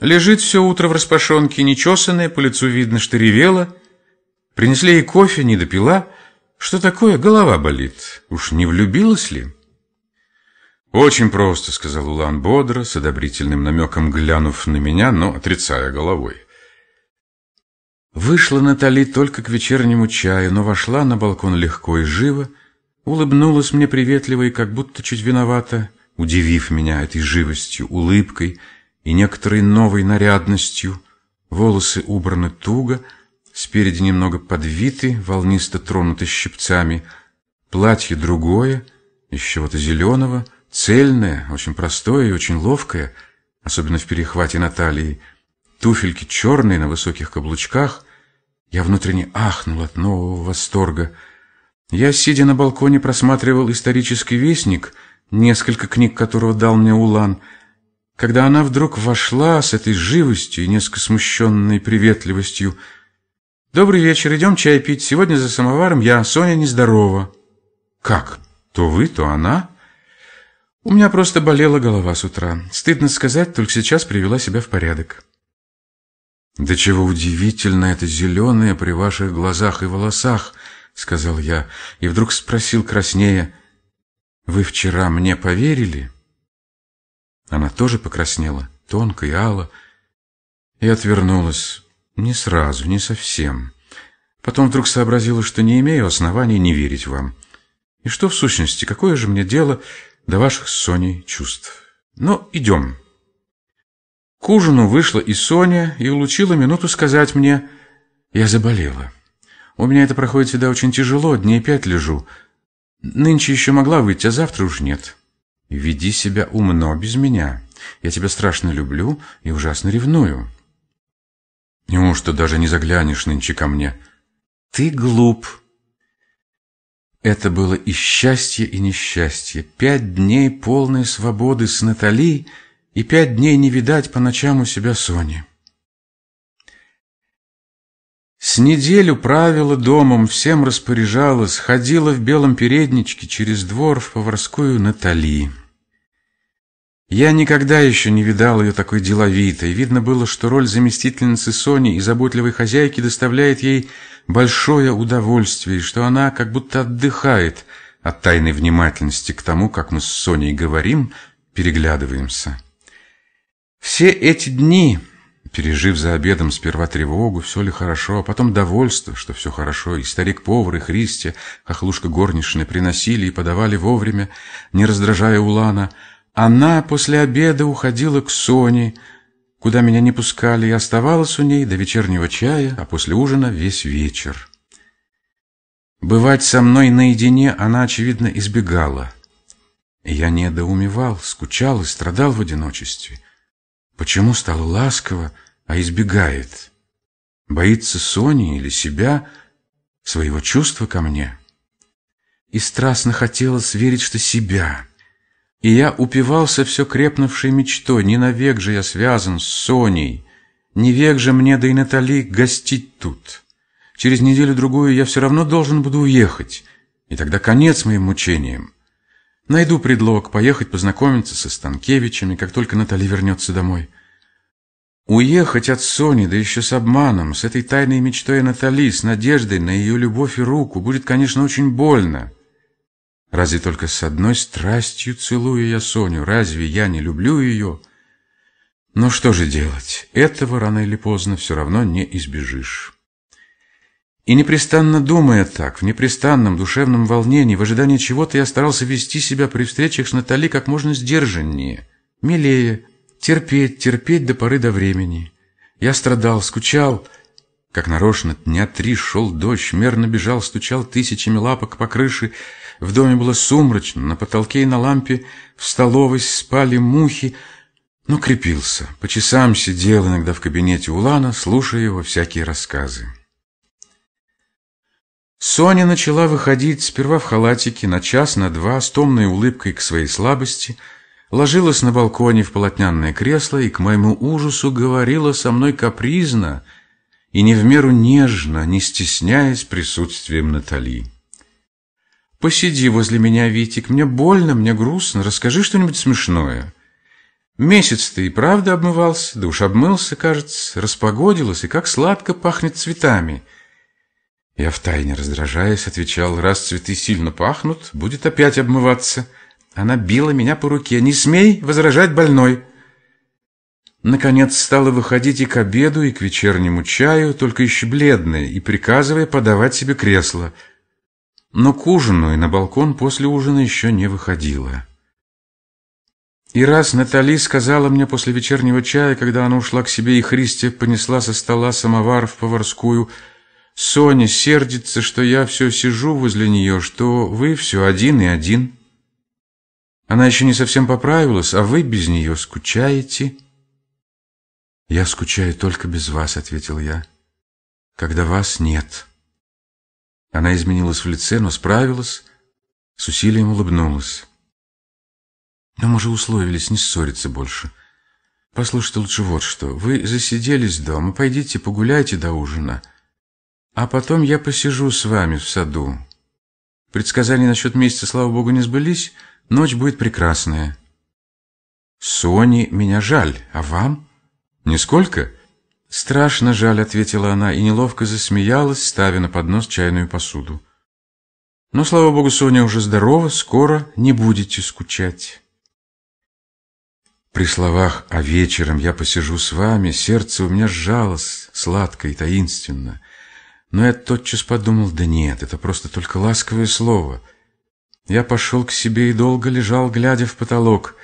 «Лежит все утро в распашонке, нечесанная, по лицу видно, что ревела. Принесли ей кофе, не допила. Что такое? Голова болит. Уж не влюбилась ли?» «Очень просто», — сказал Улан бодро, с одобрительным намеком глянув на меня, но отрицая головой. Вышла Натали только к вечернему чаю, но вошла на балкон легко и живо, улыбнулась мне приветливо и как будто чуть виновата, удивив меня этой живостью, улыбкой и некоторой новой нарядностью. Волосы убраны туго, спереди немного подвиты, волнисто тронуты щипцами. Платье другое, из чего-то зеленого, цельное, очень простое и очень ловкое, особенно в перехвате на талии. Туфельки черные на высоких каблучках. Я внутренне ахнул от нового восторга. Я, сидя на балконе, просматривал исторический вестник, несколько книг которого дал мне Улан, когда она вдруг вошла с этой живостью и несколько смущенной приветливостью. «Добрый вечер, идем чай пить. Сегодня за самоваром я, Соня нездорова». «Как? То вы, то она?» «У меня просто болела голова с утра. Стыдно сказать, только сейчас привела себя в порядок». «Да чего удивительно это зеленое при ваших глазах и волосах», — сказал я, и вдруг спросил краснея: «Вы вчера мне поверили?» Она тоже покраснела, тонко и ало, и отвернулась. Не сразу, не совсем. Потом вдруг сообразила, что не имею оснований не верить вам. И что, в сущности, какое же мне дело до ваших с Соней чувств? Но идем. К ужину вышла и Соня, и улучила минуту сказать мне: «Я заболела. У меня это проходит всегда очень тяжело, дней пять лежу. Нынче еще могла выйти, а завтра уж нет. Веди себя умно без меня. Я тебя страшно люблю и ужасно ревную. Неужто даже не заглянешь нынче ко мне? Ты глуп. Это было и счастье, и несчастье. Пять дней полной свободы с Натали и пять дней не видать по ночам у себя Сони. С неделю правила домом, всем распоряжалась, ходила в белом передничке через двор в Поварскую Натали. Я никогда еще не видал ее такой деловитой. Видно было, что роль заместительницы Сони и заботливой хозяйки доставляет ей большое удовольствие, и что она как будто отдыхает от тайной внимательности к тому, как мы с Соней говорим, переглядываемся. Все эти дни... Пережив за обедом сперва тревогу, все ли хорошо, а потом довольство, что все хорошо, и старик-повар, и Христя, хохлушка горничная приносили и подавали вовремя, не раздражая Улана, она после обеда уходила к Соне, куда меня не пускали, и оставалась у ней до вечернего чая, а после ужина весь вечер. Бывать со мной наедине она, очевидно, избегала. Я недоумевал, скучал и страдал в одиночестве. Почему стала ласкова, а избегает? Боится Сони или себя, своего чувства ко мне? И страстно хотелось верить, что себя. И я упивался все крепнувшей мечтой. Не навек же я связан с Соней. Не век же мне, да и Натали, гостить тут. Через неделю-другую я все равно должен буду уехать. И тогда конец моим мучениям. Найду предлог поехать познакомиться со Станкевичами, как только Натали вернется домой. Уехать от Сони, да еще с обманом, с этой тайной мечтой Натали, с надеждой на ее любовь и руку, будет, конечно, очень больно. Разве только с одной страстью целую я Соню, разве я не люблю ее? Но что же делать? Этого рано или поздно все равно не избежишь». И непрестанно думая так, в непрестанном душевном волнении, в ожидании чего-то я старался вести себя при встречах с Натали как можно сдержаннее, милее, терпеть, терпеть до поры до времени. Я страдал, скучал, как нарочно, дня три шел дождь, мерно бежал, стучал тысячами лапок по крыше, в доме было сумрачно, на потолке и на лампе, в столовой спали мухи, но крепился, по часам сидел иногда в кабинете Улана, слушая его всякие рассказы. Соня начала выходить сперва в халатике на час, на два, с томной улыбкой к своей слабости, ложилась на балконе в полотняное кресло и, к моему ужасу, говорила со мной капризно и не в меру нежно, не стесняясь присутствием Натали. «Посиди возле меня, Витик, мне больно, мне грустно, расскажи что-нибудь смешное. Месяц ты и правда обмывался, да уж обмылся, кажется, распогодилось, и как сладко пахнет цветами». Я втайне раздражаясь отвечал: раз цветы сильно пахнут, будет опять обмываться. Она била меня по руке: не смей возражать больной. Наконец стала выходить и к обеду, и к вечернему чаю, только еще бледная, и приказывая подавать себе кресло. Но к ужину и на балкон после ужина еще не выходила. И раз Натали сказала мне после вечернего чая, когда она ушла к себе и Христе понесла со стола самовар в поварскую: Соня сердится, что я все сижу возле нее, что вы все один и один. Она еще не совсем поправилась, а вы без нее скучаете. Я скучаю только без вас, ответил я, когда вас нет. Она изменилась в лице, но справилась, с усилием улыбнулась. Но мы же условились не ссориться больше. Послушайте лучше вот что. Вы засиделись дома, пойдите погуляйте до ужина. А потом я посижу с вами в саду. Предсказания насчет месяца, слава богу, не сбылись. Ночь будет прекрасная. Соне меня жаль, а вам? Нисколько? Страшно жаль, ответила она и неловко засмеялась, ставя на поднос чайную посуду. Но, слава богу, Соня уже здорова, скоро не будете скучать. При словах «а вечером я посижу с вами» сердце у меня сжалось сладко и таинственно. Но я тотчас подумал: да нет, это просто только ласковое слово. Я пошел к себе и долго лежал, глядя в потолок.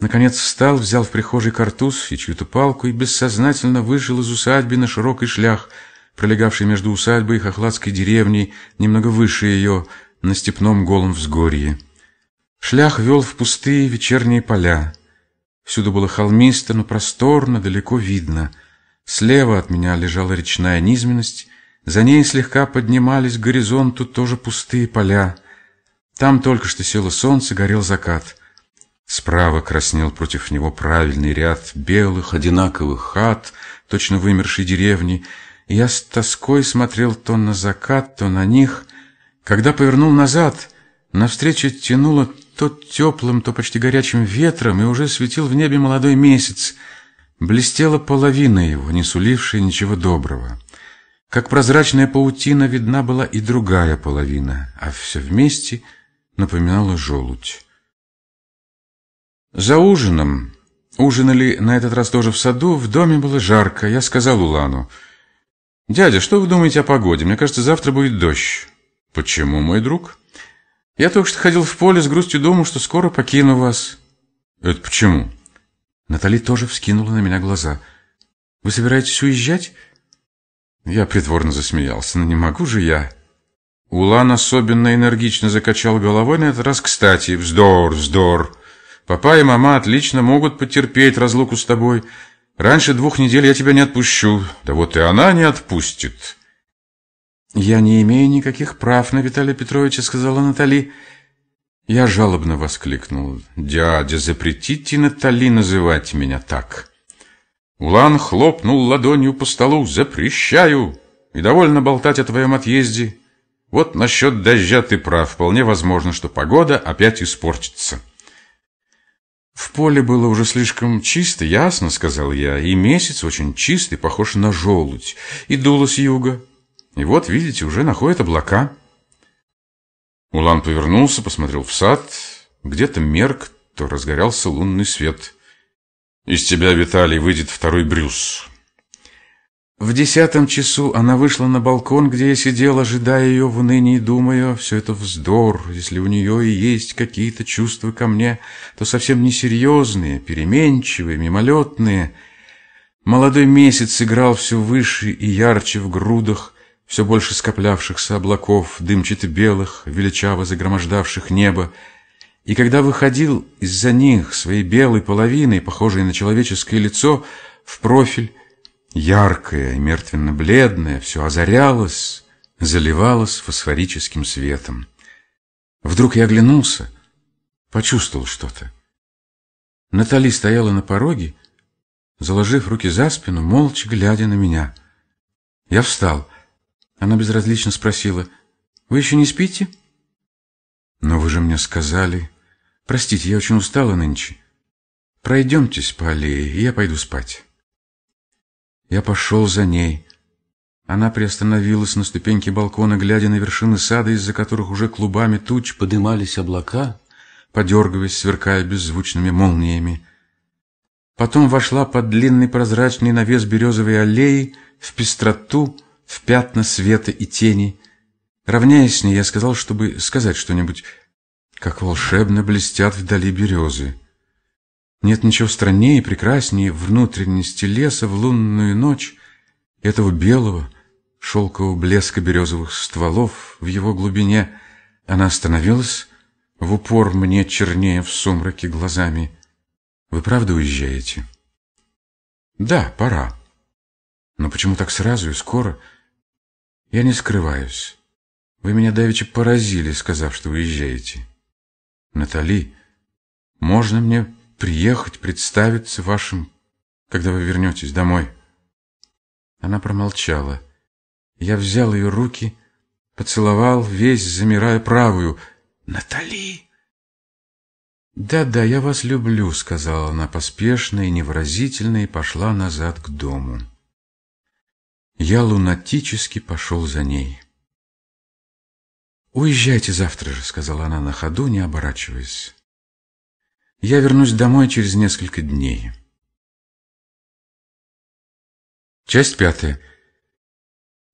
Наконец встал, взял в прихожей картуз и чью-то палку и бессознательно вышел из усадьбы на широкий шлях, пролегавший между усадьбой и хохладской деревней, немного выше ее, на степном голом взгорье. Шлях вел в пустые вечерние поля. Всюду было холмисто, но просторно, далеко видно. Слева от меня лежала речная низменность, за ней слегка поднимались к горизонту тоже пустые поля. Там только что село солнце, горел закат. Справа краснел против него правильный ряд белых, одинаковых хат, точно вымершей деревни, и я с тоской смотрел то на закат, то на них. Когда повернул назад, навстречу тянуло то теплым, то почти горячим ветром, и уже светил в небе молодой месяц. Блестела половина его, не сулившая ничего доброго. Как прозрачная паутина видна была и другая половина, а все вместе напоминала желудь. За ужином, ужинали на этот раз тоже в саду, в доме было жарко. Я сказал Улану: «Дядя, что вы думаете о погоде? Мне кажется, завтра будет дождь». «Почему, мой друг?» «Я только что ходил в поле, с грустью думал, что скоро покину вас». «Это почему?» Натали тоже вскинула на меня глаза. «Вы собираетесь уезжать?» Я притворно засмеялся. «Но не могу же я». Улан особенно энергично закачал головой, на этот раз кстати. «Вздор, вздор. Папа и мама отлично могут потерпеть разлуку с тобой. Раньше двух недель я тебя не отпущу. Да вот и она не отпустит». «Я не имею никаких прав на Виталия Петровича», — сказала Натали. Я жалобно воскликнул: «Дядя, запретите Натали называть меня так». Улан хлопнул ладонью по столу: «Запрещаю! И довольно болтать о твоем отъезде. Вот насчет дождя ты прав. Вполне возможно, что погода опять испортится». В поле было уже слишком чисто, ясно, — сказал я, — и месяц очень чистый, похож на желудь, и дуло с юга. И вот, видите, уже находят облака. Улан повернулся, посмотрел в сад. Где-то мерк, то разгорялся лунный свет. «Из тебя, Виталий, выйдет второй Брюс». В десятом часу она вышла на балкон, где я сидел, ожидая ее в унынии, думая: все это вздор, если у нее и есть какие-то чувства ко мне, то совсем несерьезные, переменчивые, мимолетные. Молодой месяц играл все выше и ярче в грудах все больше скоплявшихся облаков, дымчато-белых, величаво загромождавших небо. И когда выходил из-за них своей белой половиной, похожей на человеческое лицо, в профиль, яркое и мертвенно-бледное, все озарялось, заливалось фосфорическим светом. Вдруг я оглянулся, почувствовал что-то. Натали стояла на пороге, заложив руки за спину, молча глядя на меня. Я встал. Она безразлично спросила: «Вы еще не спите?» «Но вы же мне сказали...» «Простите, я очень устала нынче. Пройдемтесь по аллее, и я пойду спать». Я пошел за ней. Она приостановилась на ступеньке балкона, глядя на вершины сада, из-за которых уже клубами туч подымались облака, подергиваясь, сверкая беззвучными молниями. Потом вошла под длинный прозрачный навес березовой аллеи в пестроту, в пятна света и тени. Равняясь с ней, я сказал, чтобы сказать что-нибудь: «Как волшебно блестят вдали березы. Нет ничего страннее и прекраснее внутренности леса в лунную ночь, этого белого, шелкового блеска березовых стволов в его глубине». Она остановилась, в упор мне чернее в сумраке глазами. «Вы правда уезжаете?» «Да, пора. Но почему так сразу и скоро?» «Я не скрываюсь. Вы меня давеча поразили, сказав, что уезжаете. Натали, можно мне приехать, представиться вашим, когда вы вернетесь домой?» Она промолчала. Я взял ее руки, поцеловал, весь замирая правую. «Натали!» «Да-да, я вас люблю», — сказала она поспешно и невыразительно и пошла назад к дому. Я лунатически пошел за ней. «Уезжайте завтра же», — сказала она на ходу, не оборачиваясь. «Я вернусь домой через несколько дней». Часть пятая.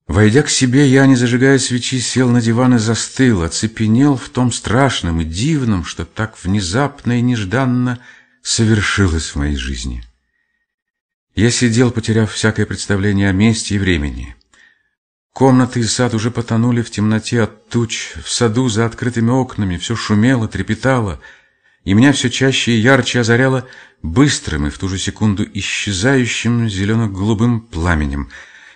Войдя к себе, я, не зажигая свечи, сел на диван и застыл, оцепенел в том страшном и дивном, что так внезапно и нежданно совершилось в моей жизни. Я сидел, потеряв всякое представление о месте и времени. Комнаты и сад уже потонули в темноте от туч, в саду за открытыми окнами все шумело, трепетало, и меня все чаще и ярче озаряло быстрым и в ту же секунду исчезающим зелено-голубым пламенем.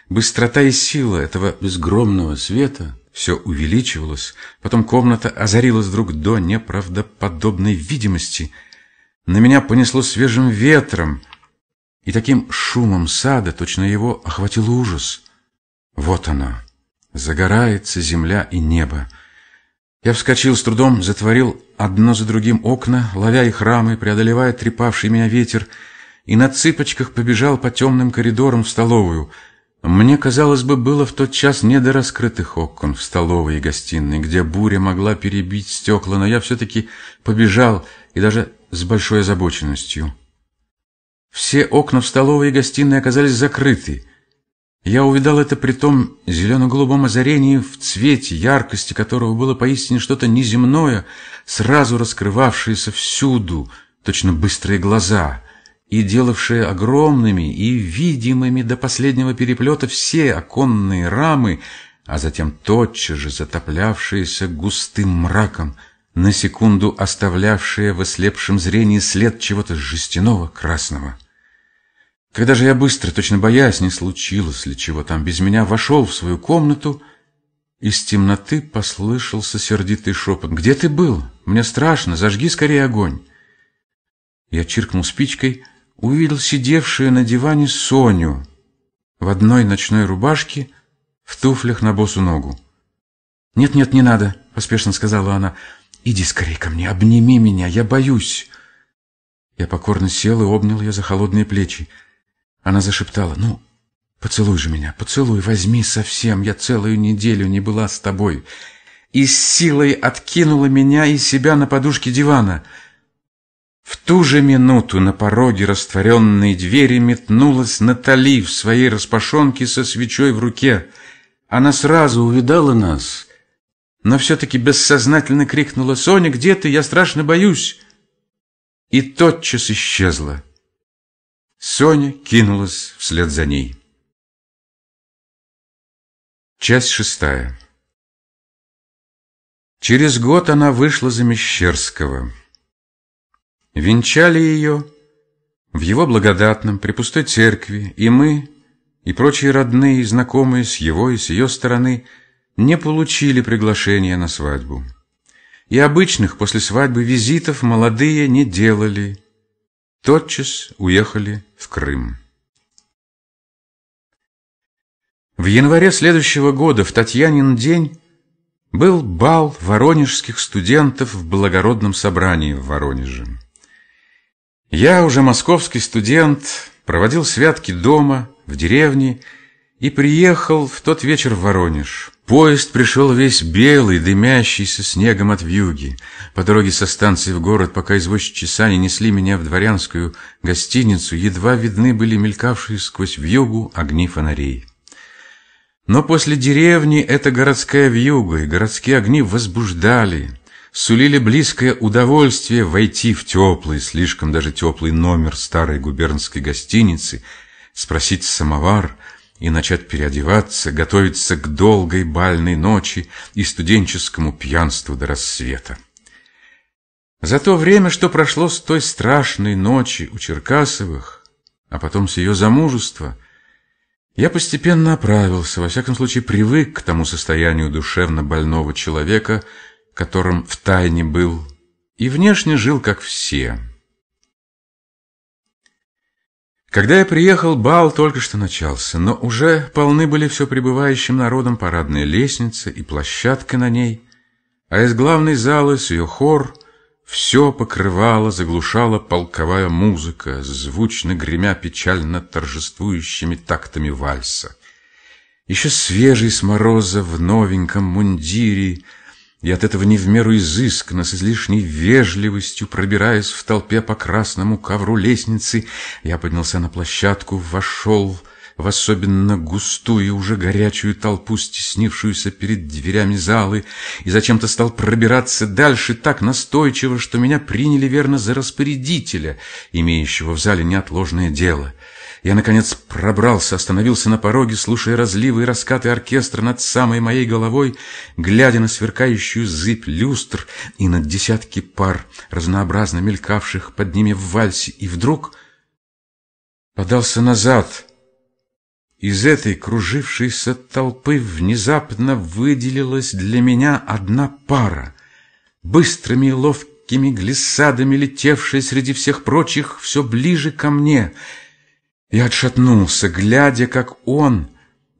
Быстрота и сила этого безгромного света все увеличивалась, потом комната озарилась вдруг до неправдоподобной видимости. На меня понесло свежим ветром, и таким шумом сада точно его охватил ужас. Вот она, загорается земля и небо. Я вскочил с трудом, затворил одно за другим окна, ловя их рамы, преодолевая трепавший меня ветер, и на цыпочках побежал по темным коридорам в столовую. Мне, казалось бы, было в тот час не до раскрытых окон в столовой и гостиной, где буря могла перебить стекла, но я все-таки побежал, и даже с большой озабоченностью. Все окна в столовой и гостиной оказались закрыты. Я увидал это при том зелено-голубом озарении, в цвете, яркости которого было поистине что-то неземное, сразу раскрывавшееся всюду, точно быстрые глаза, и делавшее огромными и видимыми до последнего переплета все оконные рамы, а затем тотчас же затоплявшиеся густым мраком, на секунду оставлявшие в ослепшем зрении след чего-то жестяного красного. Когда же я быстро, точно боясь, не случилось ли чего там без меня, вошел в свою комнату, из темноты послышался сердитый шепот. «Где ты был? Мне страшно, зажги скорее огонь!» Я чиркнул спичкой, увидел сидевшую на диване Соню в одной ночной рубашке, в туфлях на босу ногу. «Нет-нет, не надо», — поспешно сказала она. «Иди скорее ко мне, обними меня, я боюсь». Я покорно сел и обнял ее за холодные плечи. Она зашептала: «Ну, поцелуй же меня, поцелуй, возьми совсем, я целую неделю не была с тобой». И с силой откинула меня и себя на подушке дивана. В ту же минуту на пороге растворенной двери метнулась Натали в своей распашонке со свечой в руке. Она сразу увидала нас, но все-таки бессознательно крикнула: «Соня, где ты? Я страшно боюсь!» И тотчас исчезла. Соня кинулась вслед за ней. Часть шестая. Через год она вышла за Мещерского. Венчали ее в его благодатном, при пустой церкви, и мы, и прочие родные и знакомые с его и с ее стороны не получили приглашения на свадьбу. И обычных после свадьбы визитов молодые не делали. Тотчас уехали в Крым. В январе следующего года, в Татьянин день, был бал воронежских студентов в благородном собрании в Воронеже. Я, уже московский студент, проводил святки дома, в деревне, и приехал в тот вечер в Воронеж. Поезд пришел весь белый, дымящийся снегом от вьюги. По дороге со станции в город, пока извозчики сани несли меня в дворянскую гостиницу, едва видны были мелькавшие сквозь вьюгу огни фонарей. Но после деревни эта городская вьюга и городские огни возбуждали, сулили близкое удовольствие войти в теплый, слишком даже теплый номер старой губернской гостиницы, спросить самовар и начать переодеваться, готовиться к долгой бальной ночи и студенческому пьянству до рассвета. За то время, что прошло с той страшной ночи у Черкасовых, а потом с ее замужества, я постепенно оправился, во всяком случае привык к тому состоянию душевно больного человека, которым втайне был, и внешне жил, как все. Когда я приехал, бал только что начался, но уже полны были все прибывающим народом парадная лестница и площадка на ней, а из главной залы с ее хор все покрывала, заглушала полковая музыка, звучно гремя печально торжествующими тактами вальса. Еще свежий с мороза в новеньком мундире, и от этого не в меру изысканно, с излишней вежливостью, пробираясь в толпе по красному ковру лестницы, я поднялся на площадку, вошел в особенно густую и уже горячую толпу, стеснившуюся перед дверями залы, и зачем-то стал пробираться дальше так настойчиво, что меня приняли верно за распорядителя, имеющего в зале неотложное дело. Я, наконец, пробрался, остановился на пороге, слушая разливы и раскаты оркестра над самой моей головой, глядя на сверкающую зыбь люстр и на десятки пар, разнообразно мелькавших под ними в вальсе, и вдруг подался назад. Из этой кружившейся толпы внезапно выделилась для меня одна пара, быстрыми и ловкими глиссадами летевшая среди всех прочих все ближе ко мне. Я отшатнулся, глядя, как он,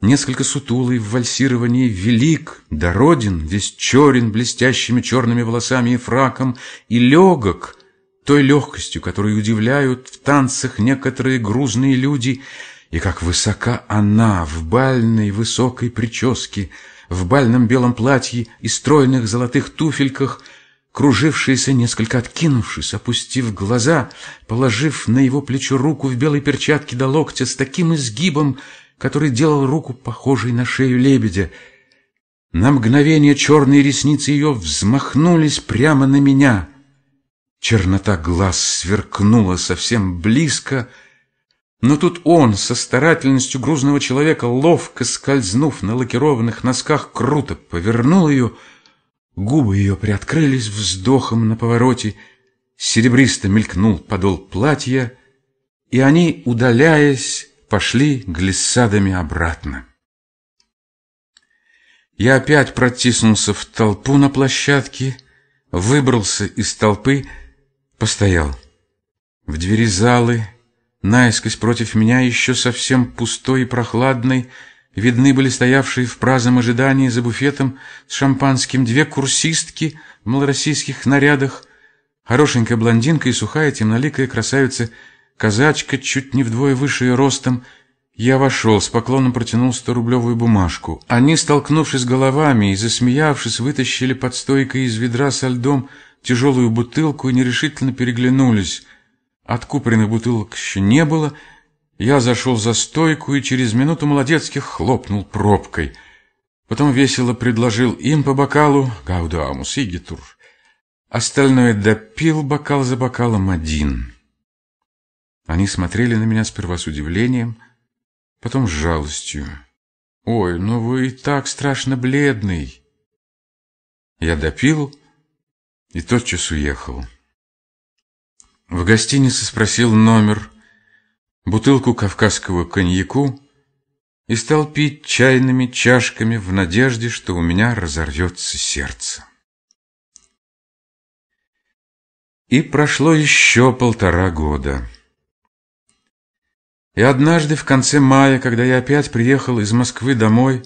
несколько сутулый в вальсировании, велик, дороден, весь черен блестящими черными волосами и фраком, и легок той легкостью, которой удивляют в танцах некоторые грузные люди, и как высока она в бальной высокой прическе, в бальном белом платье и стройных золотых туфельках, кружившаяся, несколько откинувшись, опустив глаза, положив на его плечо руку в белой перчатке до локтя с таким изгибом, который делал руку похожей на шею лебедя. На мгновение черные ресницы ее взмахнулись прямо на меня. Чернота глаз сверкнула совсем близко, но тут он, со старательностью грузного человека, ловко скользнув на лакированных носках, круто повернул ее. Губы ее приоткрылись вздохом на повороте, серебристо мелькнул подол платья, и они, удаляясь, пошли глиссадами обратно. Я опять протиснулся в толпу на площадке, выбрался из толпы, постоял. В двери залы, наискось против меня, еще совсем пустой и прохладной, видны были стоявшие в праздном ожидании за буфетом с шампанским две курсистки в малороссийских нарядах, хорошенькая блондинка и сухая темноликая красавица-казачка, чуть не вдвое выше ее ростом. Я вошел, с поклоном протянул сторублевую бумажку. Они, столкнувшись головами и засмеявшись, вытащили под стойкой из ведра со льдом тяжелую бутылку и нерешительно переглянулись. Откупоренных бутылок еще не было. Я зашел за стойку и через минуту молодецких хлопнул пробкой. Потом весело предложил им по бокалу «Гаудамус игитур». Остальное допил бокал за бокалом один. Они смотрели на меня сперва с удивлением, потом с жалостью. «Ой, ну вы и так страшно бледный». Я допил и тотчас уехал. В гостинице спросил номер, бутылку кавказского коньяку и стал пить чайными чашками в надежде, что у меня разорвется сердце. И прошло еще полтора года. И однажды в конце мая, когда я опять приехал из Москвы домой,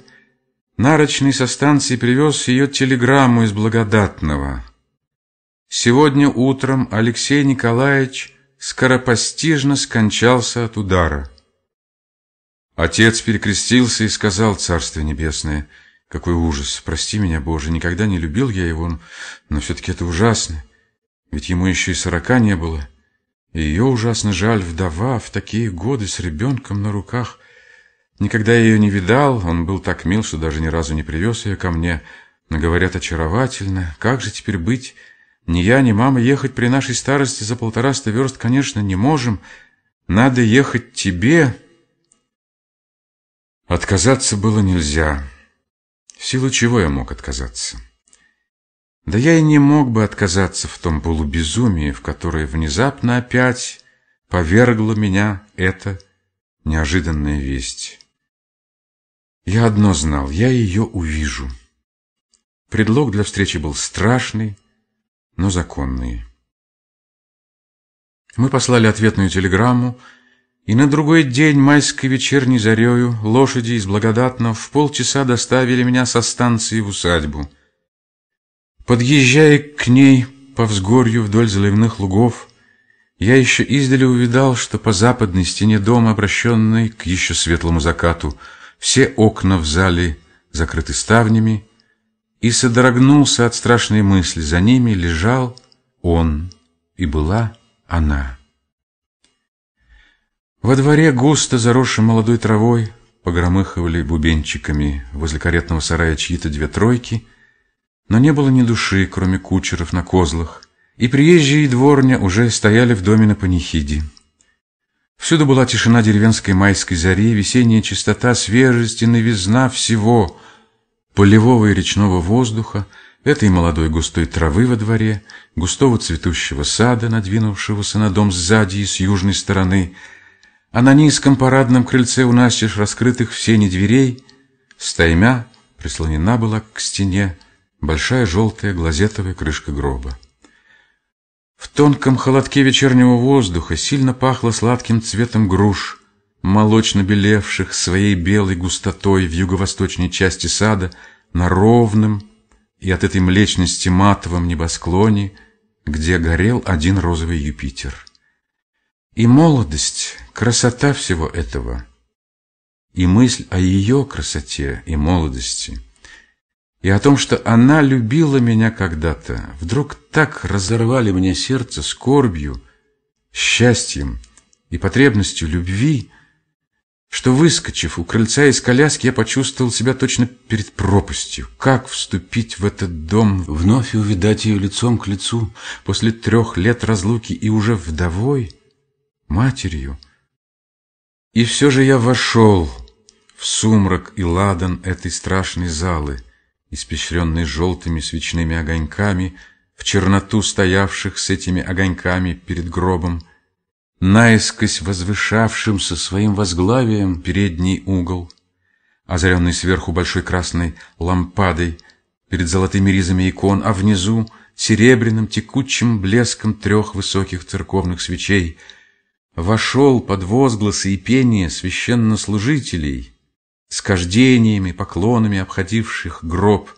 нарочный со станции привез ее телеграмму из Благодатного. Сегодня утром Алексей Николаевич скоропостижно скончался от удара. Отец перекрестился и сказал: «Царство небесное, какой ужас, прости меня, Боже, никогда не любил я его, но все-таки это ужасно, ведь ему еще и сорока не было, и ее ужасно жаль, вдова, в такие годы с ребенком на руках. Никогда я ее не видал, он был так мил, что даже ни разу не привез ее ко мне, но, говорят, очаровательно, как же теперь быть? Ни я, ни мама ехать при нашей старости за полтораста верст, конечно, не можем. Надо ехать тебе». Отказаться было нельзя. В силу чего я мог отказаться? Да я и не мог бы отказаться в том полубезумии, в которое внезапно опять повергла меня эта неожиданная весть. Я одно знал: я ее увижу. Предлог для встречи был страшный, но законные. Мы послали ответную телеграмму, и на другой день майской вечерней зарею лошади из Благодатного в полчаса доставили меня со станции в усадьбу. Подъезжая к ней по взгорью вдоль заливных лугов, я еще издали увидал, что по западной стене дома, обращенной к еще светлому закату, все окна в зале закрыты ставнями, и содрогнулся от страшной мысли: за ними лежал он, и была она. Во дворе, густо заросшей молодой травой, погромыхивали бубенчиками возле каретного сарая чьи-то две тройки, но не было ни души, кроме кучеров на козлах, и приезжие и дворня уже стояли в доме на панихиде. Всюду была тишина деревенской майской зари, весенняя чистота, свежесть и новизна всего полевого и речного воздуха, этой молодой густой травы во дворе, густого цветущего сада, надвинувшегося на дом сзади и с южной стороны, а на низком парадном крыльце у настежь раскрытых в сени дверей стаймя прислонена была к стене большая желтая глазетовая крышка гроба. В тонком холодке вечернего воздуха сильно пахло сладким цветом груш, молочно белевших своей белой густотой в юго-восточной части сада на ровном и от этой млечности матовом небосклоне, где горел один розовый Юпитер. И молодость, красота всего этого, и мысль о ее красоте и молодости, и о том, что она любила меня когда-то, вдруг так разорвали мне сердце скорбью, счастьем и потребностью любви, что, выскочив у крыльца из коляски, я почувствовал себя точно перед пропастью. Как вступить в этот дом, вновь увидать ее лицом к лицу после трех лет разлуки и уже вдовой, матерью? И все же я вошел в сумрак и ладан этой страшной залы, испещренный желтыми свечными огоньками, в черноту стоявших с этими огоньками перед гробом, наискось возвышавшимся своим возглавием передний угол, озаренный сверху большой красной лампадой перед золотыми ризами икон, а внизу серебряным текучим блеском трех высоких церковных свечей, вошел под возгласы и пение священнослужителей, с кождениями, поклонами обходивших гроб,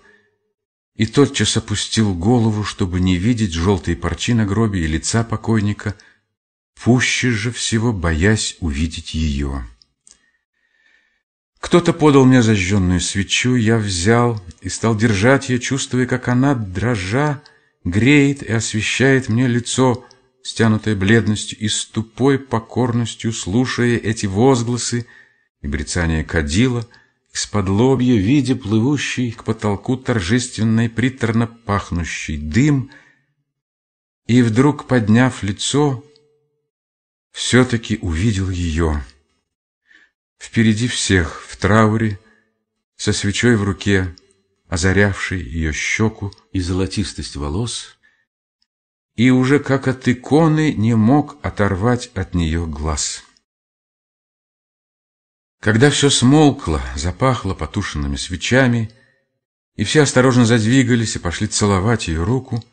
и тотчас опустил голову, чтобы не видеть желтые парчи на гробе и лица покойника, пуще же всего боясь увидеть ее. Кто-то подал мне зажженную свечу, я взял и стал держать ее, чувствуя, как она, дрожа, греет и освещает мне лицо, стянутое бледностью и с тупой покорностью, слушая эти возгласы и бряцание кадила, из-под лобья, видя плывущий к потолку торжественный, приторно пахнущий дым, и вдруг, подняв лицо, все-таки увидел ее. Впереди всех, в трауре, со свечой в руке, озарявшей ее щеку и золотистость волос, и уже как от иконы не мог оторвать от нее глаз. Когда все смолкло, запахло потушенными свечами, и все осторожно задвигались и пошли целовать ее руку,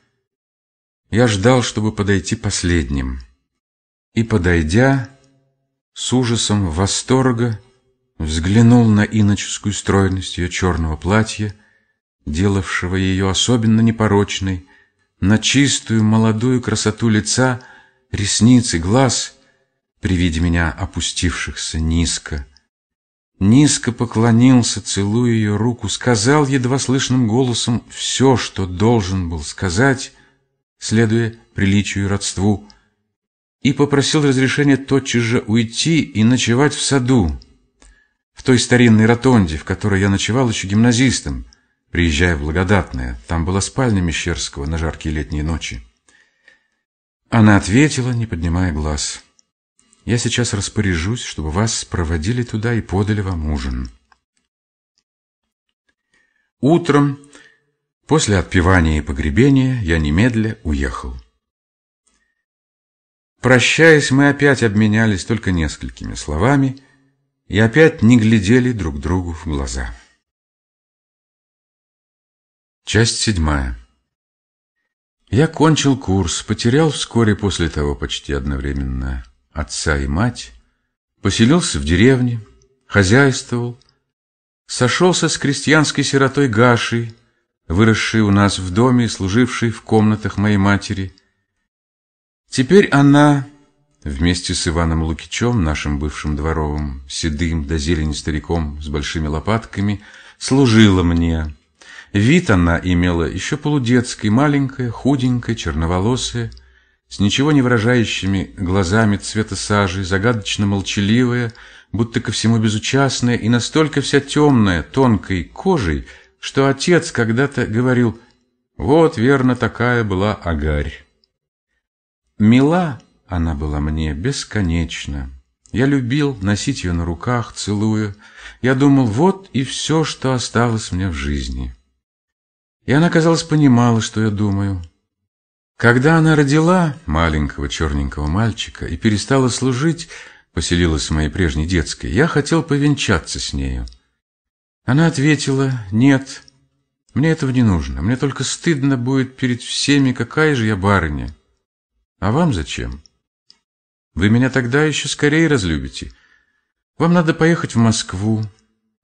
я ждал, чтобы подойти последним. И, подойдя, с ужасом восторга взглянул на иноческую стройность ее черного платья, делавшего ее особенно непорочной, на чистую молодую красоту лица, ресниц и глаз, при виде меня опустившихся низко. Низко поклонился, целуя ее руку, сказал едва слышным голосом все, что должен был сказать, следуя приличию и родству, и попросил разрешения тотчас же уйти и ночевать в саду, в той старинной ротонде, в которой я ночевал еще гимназистом, приезжая в Благодатное. Там была спальня Мещерского на жаркие летние ночи. Она ответила, не поднимая глаз: «Я сейчас распоряжусь, чтобы вас проводили туда и подали вам ужин». Утром, после отпевания и погребения, я немедля уехал. Прощаясь, мы опять обменялись только несколькими словами и опять не глядели друг другу в глаза. Часть седьмая. Я кончил курс, потерял вскоре после того почти одновременно отца и мать, поселился в деревне, хозяйствовал, сошелся с крестьянской сиротой Гашей, выросшей у нас в доме и служившей в комнатах моей матери. Теперь она, вместе с Иваном Лукичем, нашим бывшим дворовым, седым до зелени стариком с большими лопатками, служила мне. Вид она имела еще полудетский, маленькая, худенькая, черноволосая, с ничего не выражающими глазами цвета сажи, загадочно молчаливая, будто ко всему безучастная и настолько вся темная, тонкой кожей, что отец когда-то говорил: «Вот, верно, такая была агарь». Мила она была мне бесконечно, Я любил носить ее на руках, целуя. Я думал, вот и все, что осталось мне в жизни. И она, казалось, понимала, что я думаю. Когда она родила маленького черненького мальчика и перестала служить, поселилась в моей прежней детской, я хотел повенчаться с нею. Она ответила: «Нет, мне этого не нужно, мне только стыдно будет перед всеми, какая же я барыня. А вам зачем? Вы меня тогда еще скорее разлюбите. Вам надо поехать в Москву,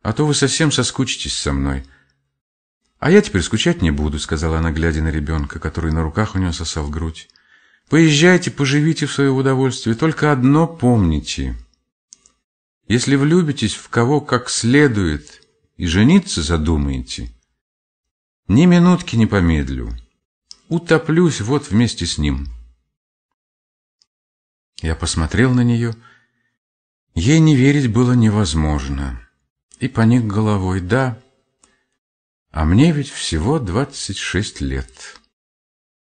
а то вы совсем соскучитесь со мной». «А я теперь скучать не буду», — сказала она, глядя на ребенка, который на руках у нее сосал грудь. «Поезжайте, поживите в свое удовольствие, только одно помните. Если влюбитесь в кого как следует и жениться задумаете, ни минутки не помедлю. Утоплюсь вот вместе с ним». Я посмотрел на нее. Ей не верить было невозможно. И поник головой: «Да, а мне ведь всего двадцать шесть лет.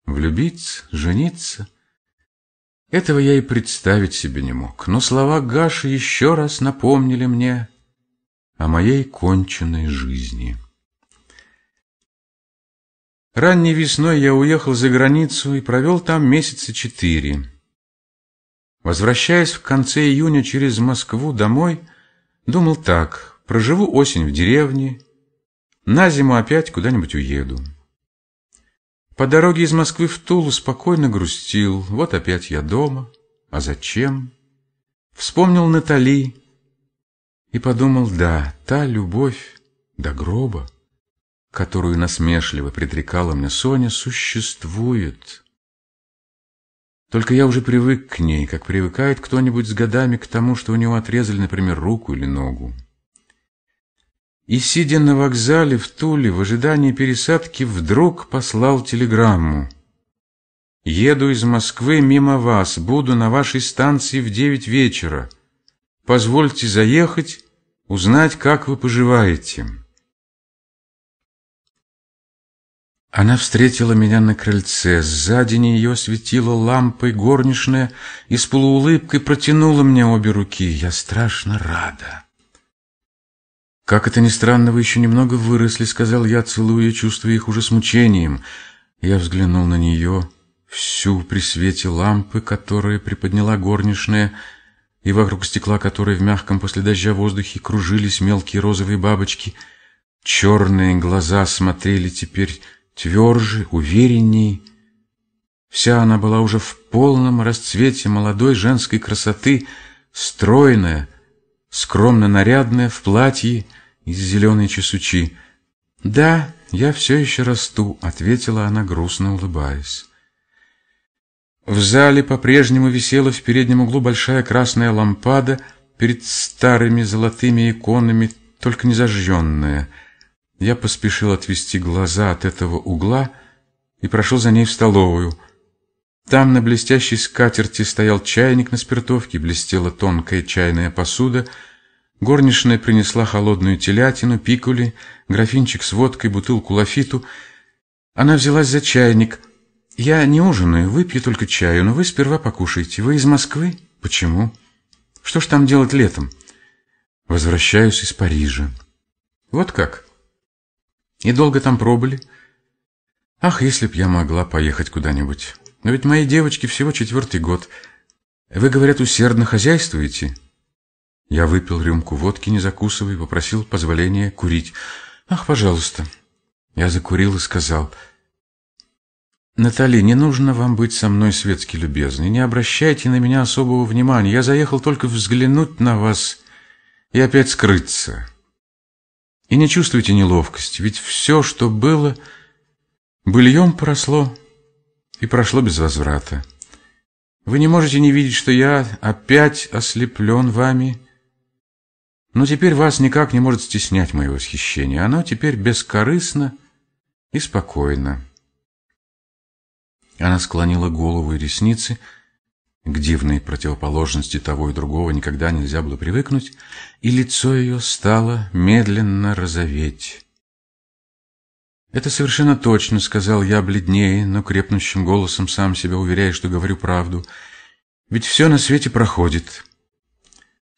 Влюбиться, жениться — этого я и представить себе не мог». Но слова Гаши еще раз напомнили мне о моей конченной жизни. Ранней весной я уехал за границу и провел там месяца четыре. Возвращаясь в конце июня через Москву домой, думал так: проживу осень в деревне, на зиму опять куда-нибудь уеду. По дороге из Москвы в Тулу спокойно грустил: вот опять я дома, а зачем? Вспомнил Натали и подумал: да, та любовь до гроба, которую насмешливо предрекала мне Соня, существует. Только я уже привык к ней, как привыкает кто-нибудь с годами к тому, что у него отрезали, например, руку или ногу. И, сидя на вокзале в Туле, в ожидании пересадки, вдруг послал телеграмму: «Еду из Москвы мимо вас, буду на вашей станции в девять вечера. Позвольте заехать, узнать, как вы поживаете». Она встретила меня на крыльце. Сзади нее светила лампой горничная и с полуулыбкой протянула мне обе руки. Я страшно рада. «Как это ни странно, вы еще немного выросли», — сказал я, целуя, чувствуя их уже с мучением. Я взглянул на нее всю при свете лампы, которую приподняла горничная, и вокруг стекла которой в мягком после дождя воздухе кружились мелкие розовые бабочки. Черные глаза смотрели теперь тверже, уверенней. Вся она была уже в полном расцвете молодой женской красоты, стройная, скромно нарядная, в платье из зеленой чесучи. «Да, я все еще расту», — ответила она, грустно улыбаясь. В зале по-прежнему висела в переднем углу большая красная лампада перед старыми золотыми иконами, только не зажженная. Я поспешил отвести глаза от этого угла и прошел за ней в столовую. Там на блестящей скатерти стоял чайник на спиртовке, блестела тонкая чайная посуда. Горничная принесла холодную телятину, пикули, графинчик с водкой, бутылку лафиту. Она взялась за чайник. «Я не ужинаю, выпью только чаю, но вы сперва покушайте. Вы из Москвы? Почему? Что ж там делать летом?» «Возвращаюсь из Парижа». «Вот как? И долго там пробыли?» «Ах, если б я могла поехать куда-нибудь. Но ведь моей девочке всего четвертый год. Вы, говорят, усердно хозяйствуете?» Я выпил рюмку водки, не закусывая, попросил позволения курить. «Ах, пожалуйста». Я закурил и сказал: «Натали, не нужно вам быть со мной светски любезной. Не обращайте на меня особого внимания. Я заехал только взглянуть на вас и опять скрыться. И не чувствуйте неловкость, ведь все, что было, быльем поросло и прошло без возврата. Вы не можете не видеть, что я опять ослеплен вами, но теперь вас никак не может стеснять мое восхищение. Оно теперь бескорыстно и спокойно». Она склонила голову и ресницы. К дивной противоположности того и другого никогда нельзя было привыкнуть, и лицо ее стало медленно розоветь. «Это совершенно точно», — сказал я бледнее, но крепнущим голосом, сам себя уверяя, что говорю правду. «Ведь все на свете проходит.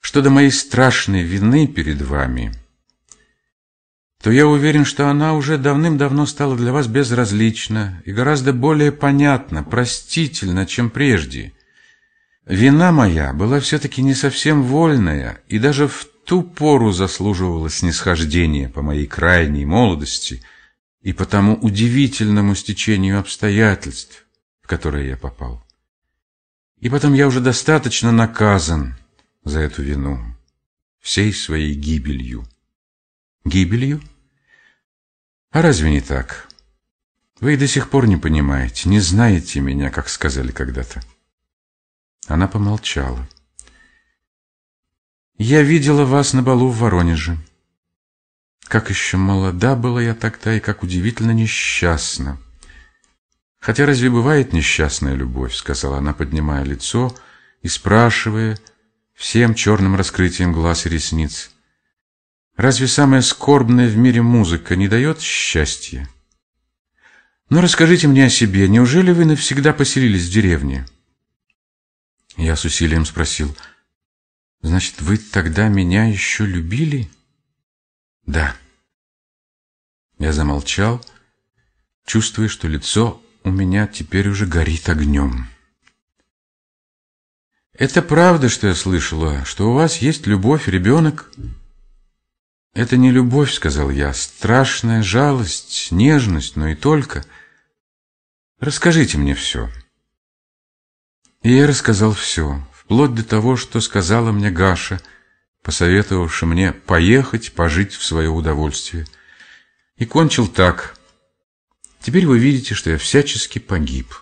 Что до моей страшной вины перед вами, то я уверен, что она уже давным-давно стала для вас безразлична и гораздо более понятна, простительна, чем прежде. Вина моя была все-таки не совсем вольная и даже в ту пору заслуживала снисхождения по моей крайней молодости и по тому удивительному стечению обстоятельств, в которые я попал. И потом я уже достаточно наказан за эту вину, всей своей гибелью. Гибелью? А разве не так? Вы и до сих пор не понимаете, не знаете меня, как сказали когда-то. Она помолчала. Я видела вас на балу в Воронеже. Как еще молода была я тогда и как удивительно несчастна. Хотя разве бывает несчастная любовь, сказала она, поднимая лицо и спрашивая всем черным раскрытием глаз и ресниц. Разве самая скорбная в мире музыка не дает счастья? Ну, расскажите мне о себе. Неужели вы навсегда поселились в деревне? Я с усилием спросил. Значит, вы тогда меня еще любили? Да. Я замолчал, чувствуя, что лицо у меня теперь уже горит огнем. Это правда, что я слышала, что у вас есть любовь, ребенок? «Это не любовь, — сказал я, — страшная жалость, нежность, но и только. Расскажите мне все». И я рассказал все, вплоть до того, что сказала мне Гаша, посоветовавши мне поехать, пожить в свое удовольствие. И кончил так. «Теперь вы видите, что я всячески погиб».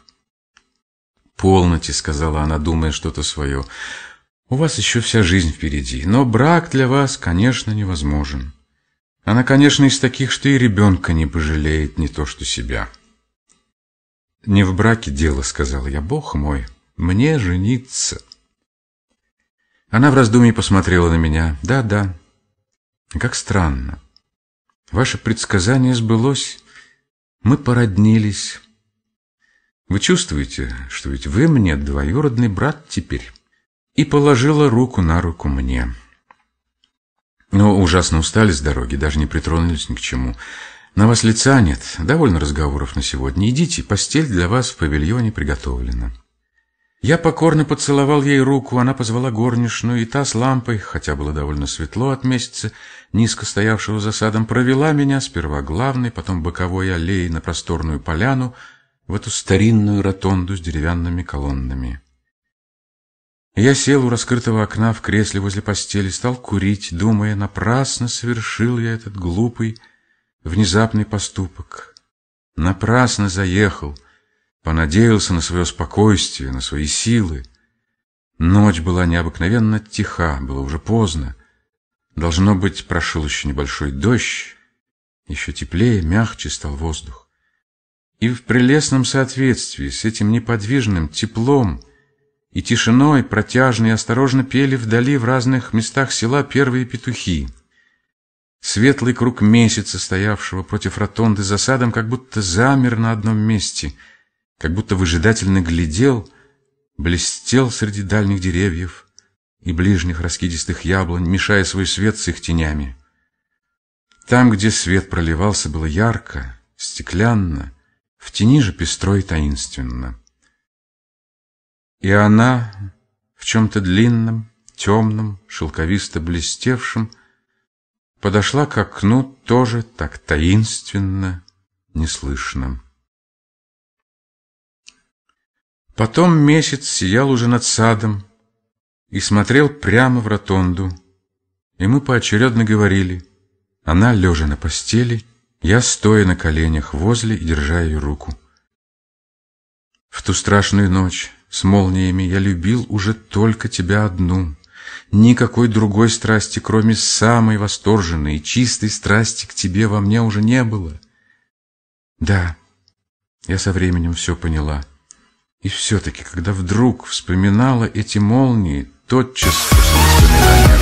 «Полноте, — сказала она, думая что-то свое, — у вас еще вся жизнь впереди, но брак для вас, конечно, невозможен. Она, конечно, из таких, что и ребенка не пожалеет, не то что себя. Не в браке дело, — сказала я, — бог мой, мне жениться. Она в раздумье посмотрела на меня. Да, да, как странно. Ваше предсказание сбылось, мы породнились. Вы чувствуете, что ведь вы мне двоюродный брат теперь? И положила руку на руку мне. Но ужасно устали с дороги, даже не притронулись ни к чему. На вас лица нет, довольно разговоров на сегодня. Идите, постель для вас в павильоне приготовлена. Я покорно поцеловал ей руку, она позвала горничную, и та с лампой, хотя было довольно светло от месяца, низко стоявшего за садом, провела меня сперва главной, потом боковой аллеей на просторную поляну, в эту старинную ротонду с деревянными колоннами. Я сел у раскрытого окна в кресле возле постели, стал курить, думая, напрасно совершил я этот глупый, внезапный поступок. Напрасно заехал, понадеялся на свое спокойствие, на свои силы. Ночь была необыкновенно тиха, было уже поздно. Должно быть, прошел еще небольшой дождь, еще теплее, мягче стал воздух. И в прелестном соответствии с этим неподвижным теплом и тишиной протяжно и осторожно пели вдали в разных местах села первые петухи. Светлый круг месяца, стоявшего против ротонды за садом, как будто замер на одном месте, как будто выжидательно глядел, блестел среди дальних деревьев и ближних раскидистых яблонь, мешая свой свет с их тенями. Там, где свет проливался, было ярко, стеклянно, в тени же пестро и таинственно. И она в чем-то длинном, темном, шелковисто блестевшем подошла к окну тоже так таинственно, неслышно. Потом месяц сиял уже над садом и смотрел прямо в ротонду, и мы поочередно говорили, она лежа на постели, я стоя на коленях возле и держа ее руку. В ту страшную ночь с молниями я любил уже только тебя одну. Никакой другой страсти, кроме самой восторженной и чистой страсти к тебе, во мне уже не было. Да, я со временем все поняла. И все-таки, когда вдруг вспоминала эти молнии, тотчас после воспоминания